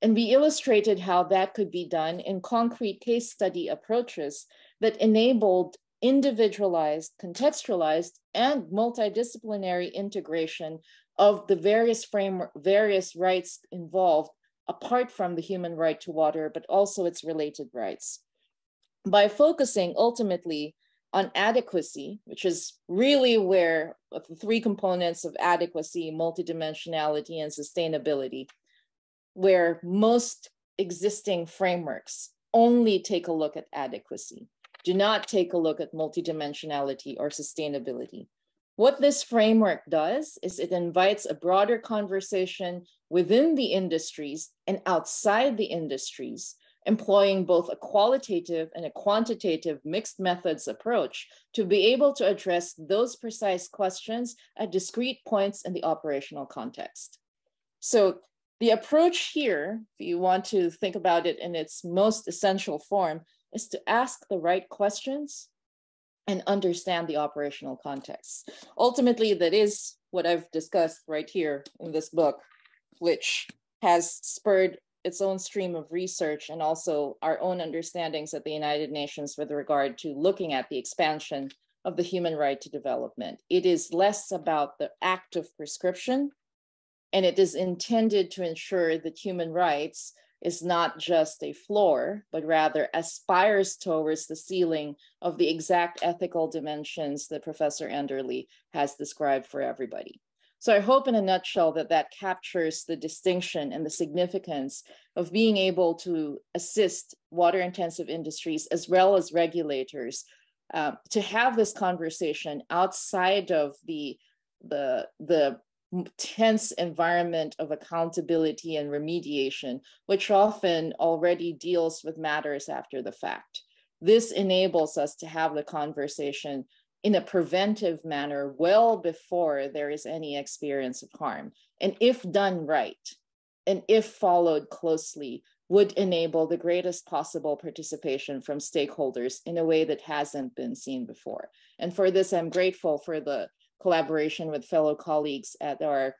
And we illustrated how that could be done in concrete case study approaches that enabled individualized, contextualized, and multidisciplinary integration of the various framework, various rights involved, apart from the human right to water, but also its related rights. By focusing ultimately on adequacy, which is really where the three components of adequacy, multidimensionality, and sustainability, where most existing frameworks only take a look at adequacy, do not take a look at multidimensionality or sustainability. What this framework does is it invites a broader conversation within the industries and outside the industries, employing both a qualitative and a quantitative mixed methods approach to be able to address those precise questions at discrete points in the operational context. So the approach here, if you want to think about it in its most essential form, is to ask the right questions and understand the operational context. Ultimately, that is what I've discussed right here in this book, which has spurred its own stream of research and also our own understandings at the United Nations with regard to looking at the expansion of the human right to development. It is less about the act of prescription, and it is intended to ensure that human rights is not just a floor, but rather aspires towards the ceiling of the exact ethical dimensions that Professor Enderle has described for everybody. So I hope in a nutshell that that captures the distinction and the significance of being able to assist water-intensive industries as well as regulators uh, to have this conversation outside of the, the, the tense environment of accountability and remediation, which often already deals with matters after the fact. This enables us to have the conversation in a preventive manner well before there is any experience of harm. And if done right, and if followed closely, would enable the greatest possible participation from stakeholders in a way that hasn't been seen before. And for this, I'm grateful for the collaboration with fellow colleagues at our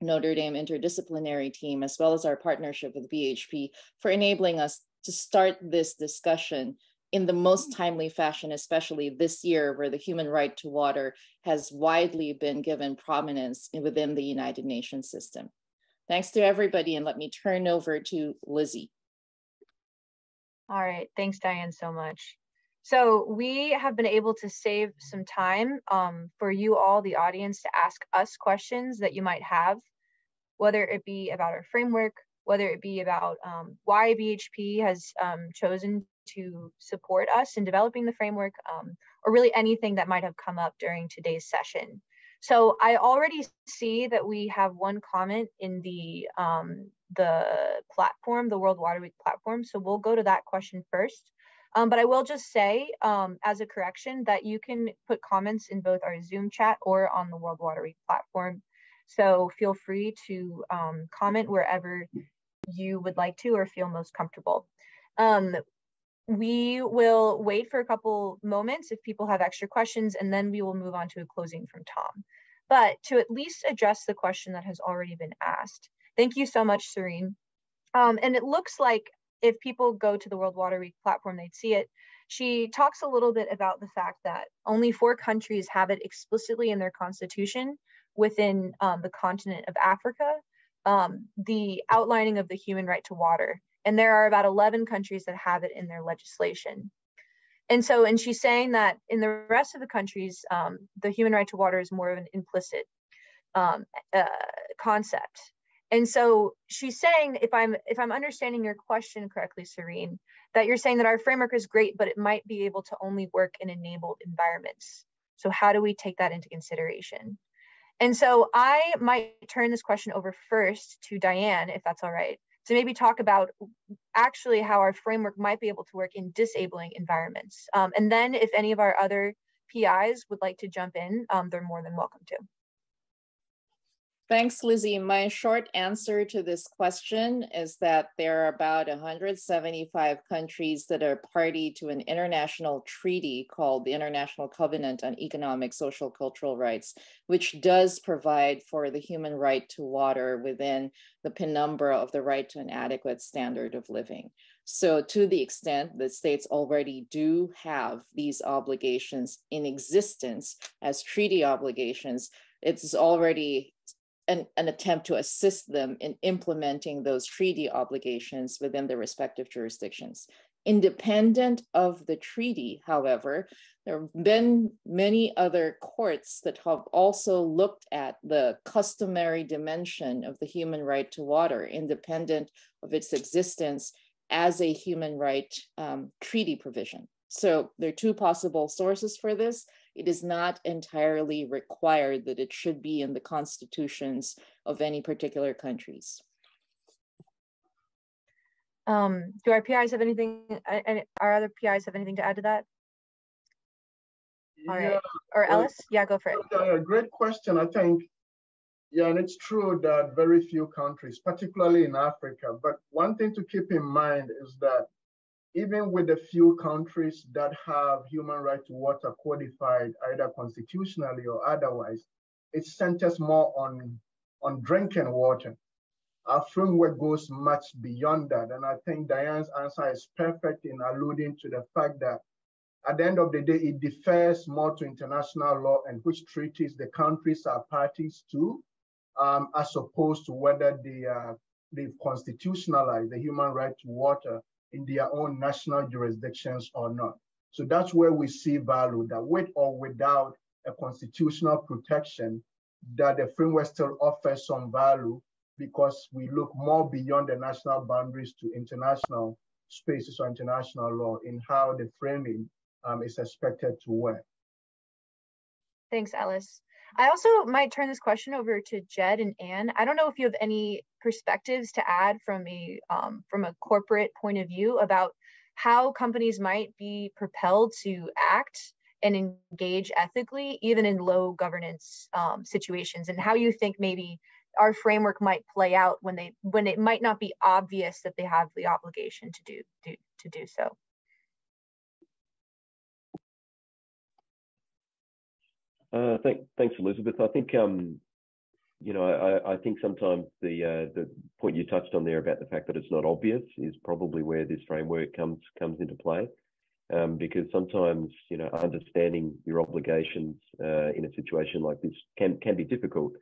Notre Dame interdisciplinary team, as well as our partnership with B H P, for enabling us to start this discussion in the most timely fashion, especially this year where the human right to water has widely been given prominence within the United Nations system. Thanks to everybody, and let me turn over to Lizzie. All right, thanks Diane so much. So we have been able to save some time um, for you all, the audience, to ask us questions that you might have, whether it be about our framework, whether it be about um, why B H P has um, chosen to support us in developing the framework, um, or really anything that might have come up during today's session. So I already see that we have one comment in the, um, the platform, the World Water Week platform. So we'll go to that question first. Um, but I will just say, um, as a correction, that you can put comments in both our Zoom chat or on the World Water Week platform. So feel free to um, comment wherever you would like to or feel most comfortable. Um, we will wait for a couple moments if people have extra questions, and then we will move on to a closing from Tom. But to at least address the question that has already been asked, thank you so much, Serene. Um, and it looks like if people go to the World Water Week platform, they'd see it. She talks a little bit about the fact that only four countries have it explicitly in their constitution within um, the continent of Africa, um, the outlining of the human right to water. And there are about eleven countries that have it in their legislation. And so, and she's saying that in the rest of the countries, um, the human right to water is more of an implicit um, uh, concept. And so she's saying, if I'm if I'm understanding your question correctly, Serene, that you're saying that our framework is great, but it might be able to only work in enabled environments. So how do we take that into consideration? And so I might turn this question over first to Diane, if that's all right, to maybe talk about actually how our framework might be able to work in disabling environments. Um, and then if any of our other P Is would like to jump in, um, they're more than welcome to. Thanks, Lizzie. My short answer to this question is that there are about one hundred seventy-five countries that are party to an international treaty called the International Covenant on Economic, Social, and Cultural Rights, which does provide for the human right to water within the penumbra of the right to an adequate standard of living. So to the extent that states already do have these obligations in existence as treaty obligations, it's already An, an attempt to assist them in implementing those treaty obligations within their respective jurisdictions. Independent of the treaty, however, there have been many other courts that have also looked at the customary dimension of the human right to water, independent of its existence as a human right um, treaty provision. So there are two possible sources for this. It is not entirely required that it should be in the constitutions of any particular countries. Um, do our P Is have anything, and our other P Is have anything to add to that? All yeah. right, or Ellis? Yeah, go for it. A great question, I think. Yeah, and it's true that very few countries, particularly in Africa, but one thing to keep in mind is that even with the few countries that have human right to water codified either constitutionally or otherwise, it centers more on, on drinking water. Our framework goes much beyond that. And I think Diane's answer is perfect in alluding to the fact that at the end of the day, it differs more to international law and which treaties the countries are parties to, um, as opposed to whether they, uh, they've constitutionalized the human right to water in their own national jurisdictions or not. So that's where we see value, that with or without a constitutional protection, that the framework still offers some value because we look more beyond the national boundaries to international spaces or international law in how the framing um, is expected to work. Thanks, Ellis. I also might turn this question over to Jed and Anne. I don't know if you have any perspectives to add from a, um, from a corporate point of view about how companies might be propelled to act and engage ethically, even in low governance um, situations, and how you think maybe our framework might play out when they when it might not be obvious that they have the obligation to do, do, to do so. Uh, thank, thanks, Elizabeth. I think, um, you know, I, I think sometimes the uh, the point you touched on there about the fact that it's not obvious is probably where this framework comes comes into play, um, because sometimes, you know, understanding your obligations uh, in a situation like this can can be difficult.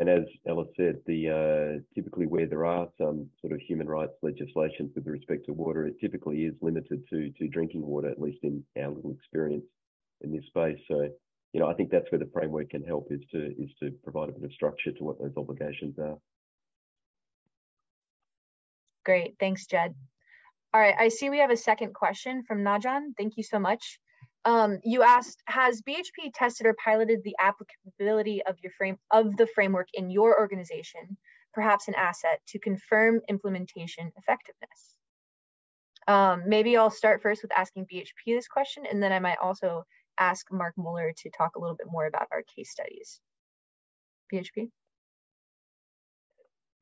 And as Ellis said, the uh, typically where there are some sort of human rights legislation with respect to water, it typically is limited to to drinking water, at least in our little experience in this space. So, you know, I think that's where the framework can help, is to is to provide a bit of structure to what those obligations are. Great, thanks, Jed. All right, I see we have a second question from Najan. Thank you so much. Um, you asked, has B H P tested or piloted the applicability of your frame of the framework in your organization, perhaps an asset, to confirm implementation effectiveness? Um, maybe I'll start first with asking B H P this question, and then I might also ask Mark Muller to talk a little bit more about our case studies. B H P?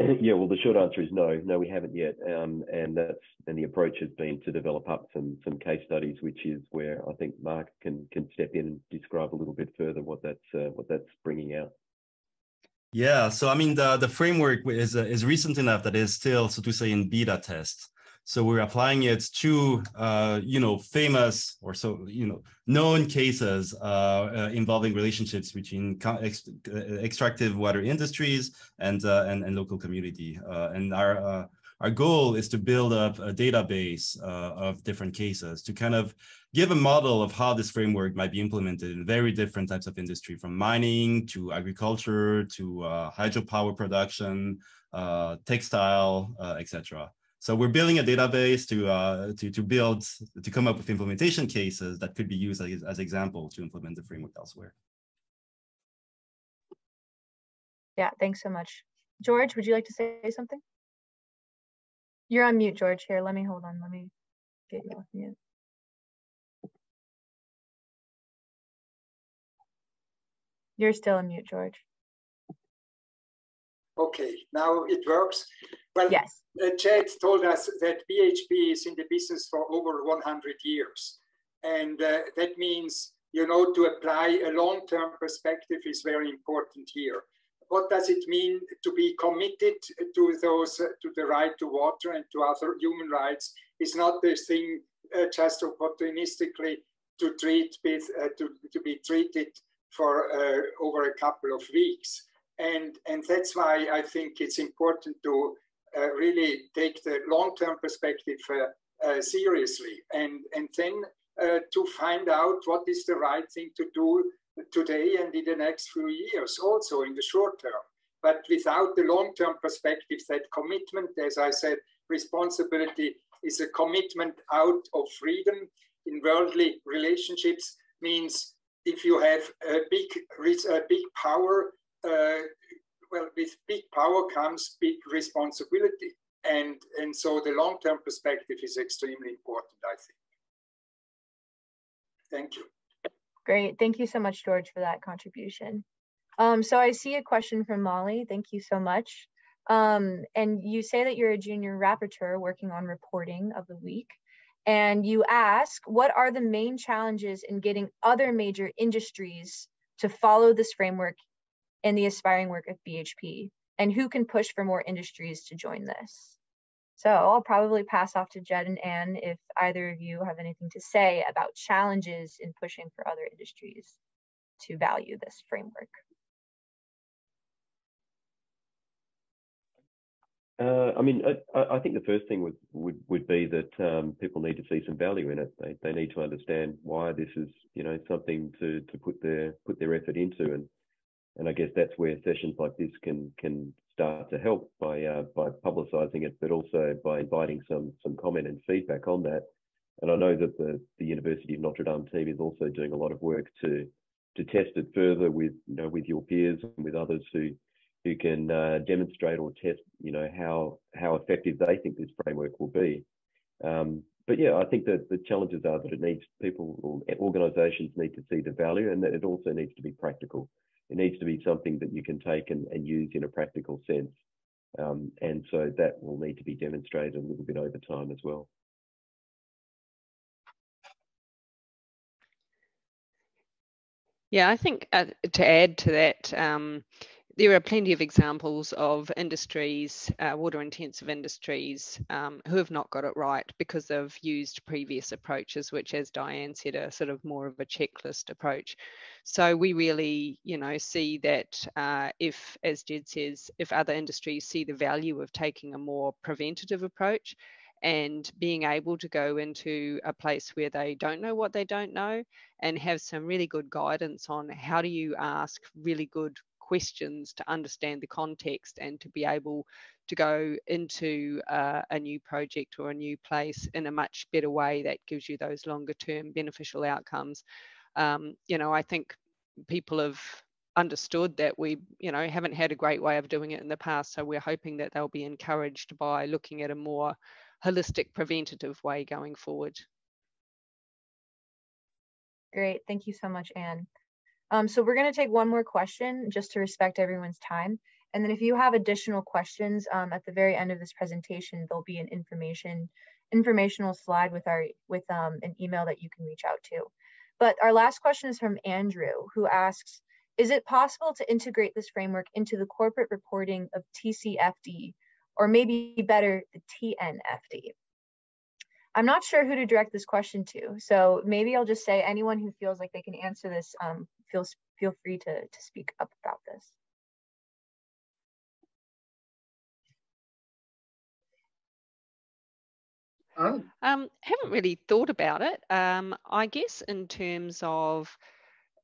Yeah, well, the short answer is no. No, we haven't yet. Um, and that's and the approach has been to develop up some some case studies, which is where I think Mark can can step in and describe a little bit further what that's uh, what that's bringing out. Yeah, so I mean the the framework is uh, is recent enough that it's still, so to say, in beta test. So we're applying it to, uh, you know, famous or so, you know, known cases uh, uh, involving relationships between ext extractive water industries and, uh, and, and local community. Uh, and our, uh, our goal is to build up a database uh, of different cases to kind of give a model of how this framework might be implemented in very different types of industry, from mining to agriculture, to uh, hydropower production, uh, textile, uh, et cetera. So we're building a database to, uh, to, to build, to come up with implementation cases that could be used as, as example to implement the framework elsewhere. Yeah, thanks so much. George, would you like to say something? You're on mute, George. Here, let me hold on. Let me get you off mute. You're still on mute, George. Okay, now it works. Well, yes. uh, Jed told us that B H P is in the business for over one hundred years. And uh, that means, you know, to apply a long-term perspective is very important here. What does it mean to be committed to those, uh, to the right to water and to other human rights? It's not this thing uh, just opportunistically to, treat with, uh, to, to be treated for uh, over a couple of weeks. And, and that's why I think it's important to uh, really take the long-term perspective uh, uh, seriously, and, and then uh, to find out what is the right thing to do today and in the next few years, also in the short term. But without the long-term perspective, that commitment, as I said, responsibility is a commitment out of freedom in worldly relationships, means if you have a big, a big power, Uh, well, with big power comes big responsibility. And, and so the long-term perspective is extremely important, I think. Thank you. Great. Thank you so much, George, for that contribution. Um, so I see a question from Molly. Thank you so much. Um, and you say that you're a junior rapporteur working on reporting of the week. And you ask, what are the main challenges in getting other major industries to follow this framework and the aspiring work of B H P, and who can push for more industries to join this? So I'll probably pass off to Jed and Anne if either of you have anything to say about challenges in pushing for other industries to value this framework. Uh, I mean, I, I think the first thing would, would, would be that um, people need to see some value in it. They, they need to understand why this is, you know, something to, to put their, put their effort into. And And I guess that's where sessions like this can can start to help by uh, by publicising it, but also by inviting some some comment and feedback on that. And I know that the the University of Notre Dame team is also doing a lot of work to to test it further with you know with your peers and with others who who can uh, demonstrate or test you know how how effective they think this framework will be. Um, but yeah, I think that the challenges are that it needs people or organisations need to see the value, and that it also needs to be practical. It needs to be something that you can take and, and use in a practical sense. Um, and so that will need to be demonstrated a little bit over time as well. Yeah, I think uh, to add to that, um, there are plenty of examples of industries, uh, water intensive industries, um, who have not got it right because they've used previous approaches, which, as Diane said, are sort of more of a checklist approach. So we really, you know, see that uh, if, as Jed says, if other industries see the value of taking a more preventative approach and being able to go into a place where they don't know what they don't know and have some really good guidance on how do you ask really good questions to understand the context and to be able to go into uh, a new project or a new place in a much better way that gives you those longer term beneficial outcomes. Um, you know, I think people have understood that we, you know, haven't had a great way of doing it in the past. So we're hoping that they'll be encouraged by looking at a more holistic, preventative way going forward. Great. Thank you so much, Anne. Um, so we're going to take one more question just to respect everyone's time. And then if you have additional questions um, at the very end of this presentation, there'll be an information informational slide with our with um, an email that you can reach out to. But our last question is from Andrew, who asks, is it possible to integrate this framework into the corporate reporting of T C F D, or maybe better, the T N F D? I'm not sure who to direct this question to, so maybe I'll just say anyone who feels like they can answer this, um, feel, feel free to, to speak up about this. Oh. Um, haven't really thought about it. Um, I guess in terms of,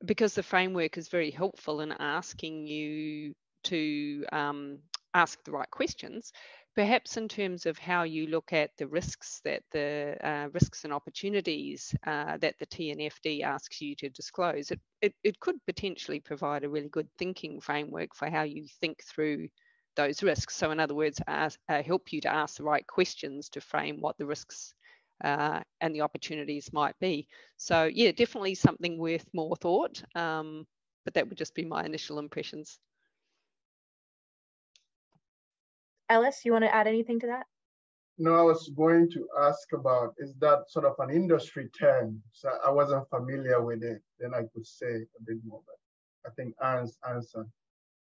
because the framework is very helpful in asking you to um, ask the right questions, perhaps in terms of how you look at the risks that the uh, risks and opportunities uh, that the T N F D asks you to disclose, it, it, it could potentially provide a really good thinking framework for how you think through those risks. So in other words, ask, uh, help you to ask the right questions to frame what the risks uh, and the opportunities might be. So yeah, definitely something worth more thought, um, but that would just be my initial impressions. Ellis, you want to add anything to that? No, I was going to ask about, is that sort of an industry term? So I wasn't familiar with it. Then I could say a bit more, but I think Anne's answer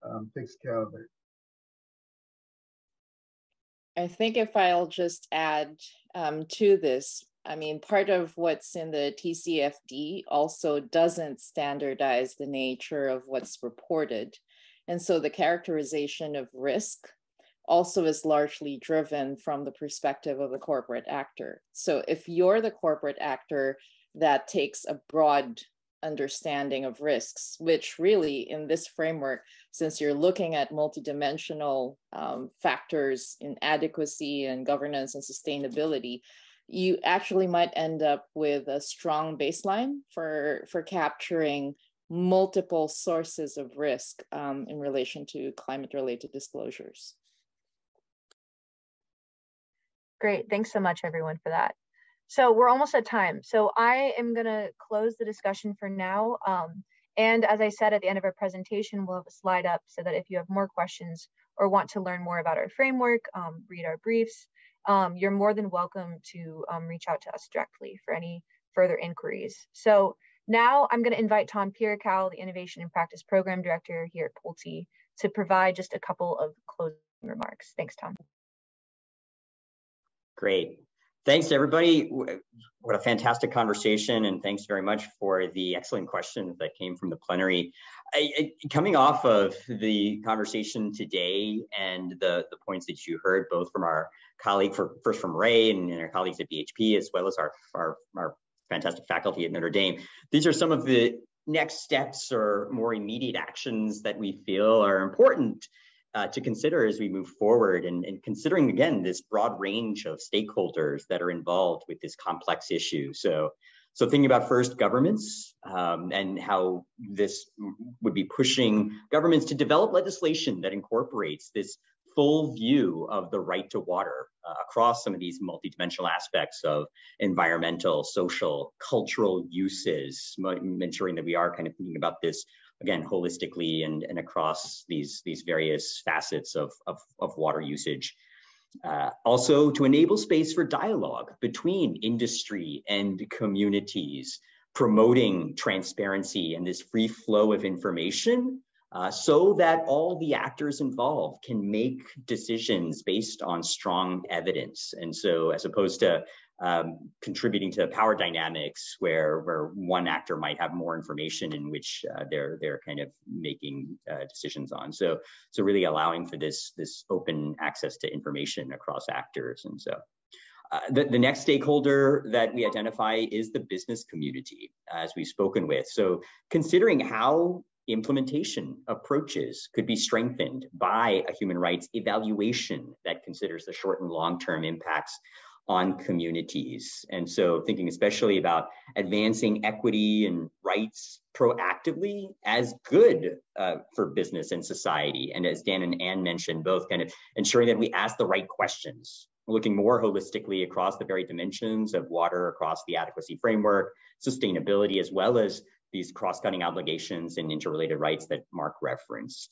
um, takes care of it. I think if I'll just add um, to this, I mean, part of what's in the T C F D also doesn't standardize the nature of what's reported. And so the characterization of risk also is largely driven from the perspective of the corporate actor. So if you're the corporate actor that takes a broad understanding of risks, which really in this framework, since you're looking at multidimensional um, factors in adequacy and governance and sustainability, you actually might end up with a strong baseline for, for capturing multiple sources of risk um, in relation to climate-related disclosures. Great, thanks so much everyone for that. So we're almost at time. So I am gonna close the discussion for now. Um, and as I said, at the end of our presentation, we'll have a slide up so that if you have more questions or want to learn more about our framework, um, read our briefs, um, you're more than welcome to um, reach out to us directly for any further inquiries. So now I'm gonna invite Tom Piracow, the Innovation and Practice Program Director here at Pulte, to provide just a couple of closing remarks. Thanks, Tom. Great. Thanks, everybody. What a fantastic conversation, and thanks very much for the excellent questions that came from the plenary. I, I, coming off of the conversation today and the, the points that you heard, both from our colleague, for, first from Ray and, and our colleagues at B H P, as well as our, our, our fantastic faculty at Notre Dame, these are some of the next steps or more immediate actions that we feel are important Uh, to consider as we move forward, and, and considering again this broad range of stakeholders that are involved with this complex issue. So, so thinking about first governments um, and how this would be pushing governments to develop legislation that incorporates this full view of the right to water uh, across some of these multidimensional aspects of environmental, social, cultural uses, ensuring that we are kind of thinking about this again, holistically and, and across these, these various facets of, of, of water usage. Uh, also to enable space for dialogue between industry and communities, promoting transparency and this free flow of information uh, so that all the actors involved can make decisions based on strong evidence. And so as opposed to Um, contributing to power dynamics where, where one actor might have more information in which uh, they're, they're kind of making uh, decisions on. So, so really allowing for this, this open access to information across actors. And so uh, the, the next stakeholder that we identify is the business community, as we've spoken with. So considering how implementation approaches could be strengthened by a human rights evaluation that considers the short and long-term impacts on communities. And so thinking especially about advancing equity and rights proactively as good uh, for business and society. And as Dan and Anne mentioned, both kind of ensuring that we ask the right questions, looking more holistically across the very dimensions of water, across the adequacy framework, sustainability, as well as these cross-cutting obligations and interrelated rights that Mark referenced.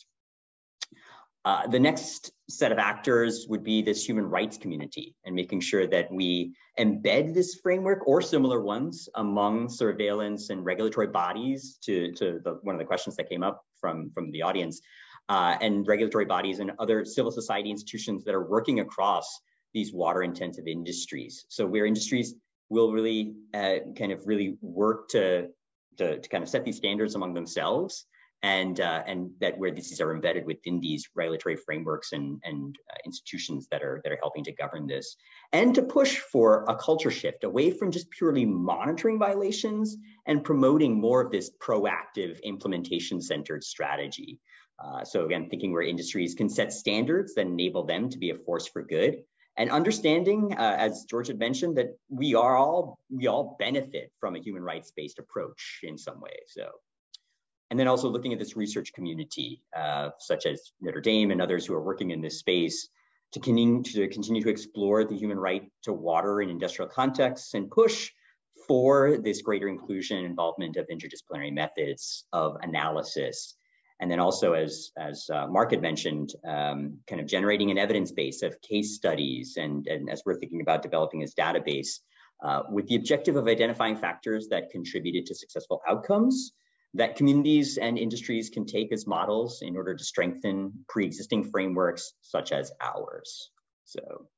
Uh, the next set of actors would be this human rights community and making sure that we embed this framework or similar ones among surveillance and regulatory bodies to, to the, one of the questions that came up from, from the audience uh, and regulatory bodies and other civil society institutions that are working across these water intensive industries. So where industries will really uh, kind of really work to, to, to kind of set these standards among themselves. And, uh, and that where these are embedded within these regulatory frameworks and, and uh, institutions that are, that are helping to govern this. And to push for a culture shift away from just purely monitoring violations and promoting more of this proactive implementation-centered strategy. Uh, so again, thinking where industries can set standards that enable them to be a force for good, and understanding, uh, as George had mentioned, that we are all, we all benefit from a human rights-based approach in some way. So, and then also looking at this research community, uh, such as Notre Dame and others who are working in this space, to continue to, continue to explore the human right to water in industrial contexts and push for this greater inclusion and involvement of interdisciplinary methods of analysis. And then also, as, as uh, Mark had mentioned, um, kind of generating an evidence base of case studies, and, and as we're thinking about developing this database, uh, with the objective of identifying factors that contributed to successful outcomes that communities and industries can take as models in order to strengthen pre-existing frameworks such as ours. So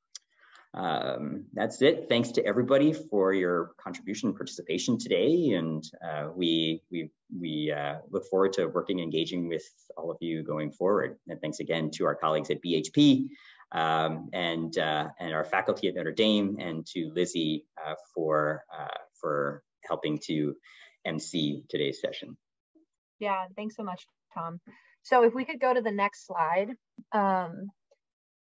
um, that's it. Thanks to everybody for your contribution and participation today. And uh, we, we We uh, look forward to working and engaging with all of you going forward. And thanks again to our colleagues at B H P um, and, uh, and our faculty at Notre Dame, and to Lizzie uh, for, uh, for helping to emcee today's session. Yeah, thanks so much, Tom. So if we could go to the next slide. Um,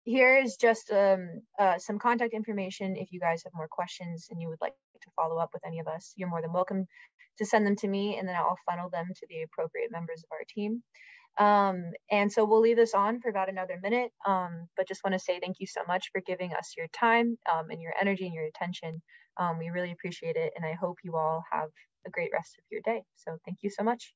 here is just um, uh, some contact information. If you guys have more questions and you would like to follow up with any of us, you're more than welcome to send them to me, and then I'll funnel them to the appropriate members of our team. Um, and so we'll leave this on for about another minute, um, but just wanna say thank you so much for giving us your time um, and your energy and your attention. Um, we really appreciate it, and I hope you all have a great rest of your day. So thank you so much.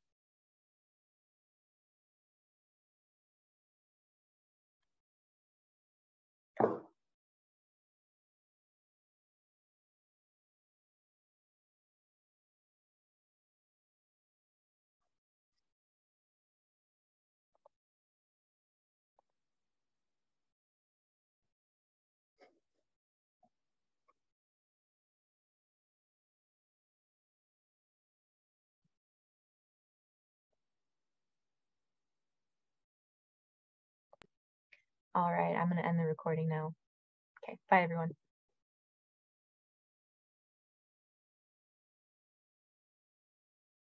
All right, I'm going to end the recording now. Okay, bye everyone.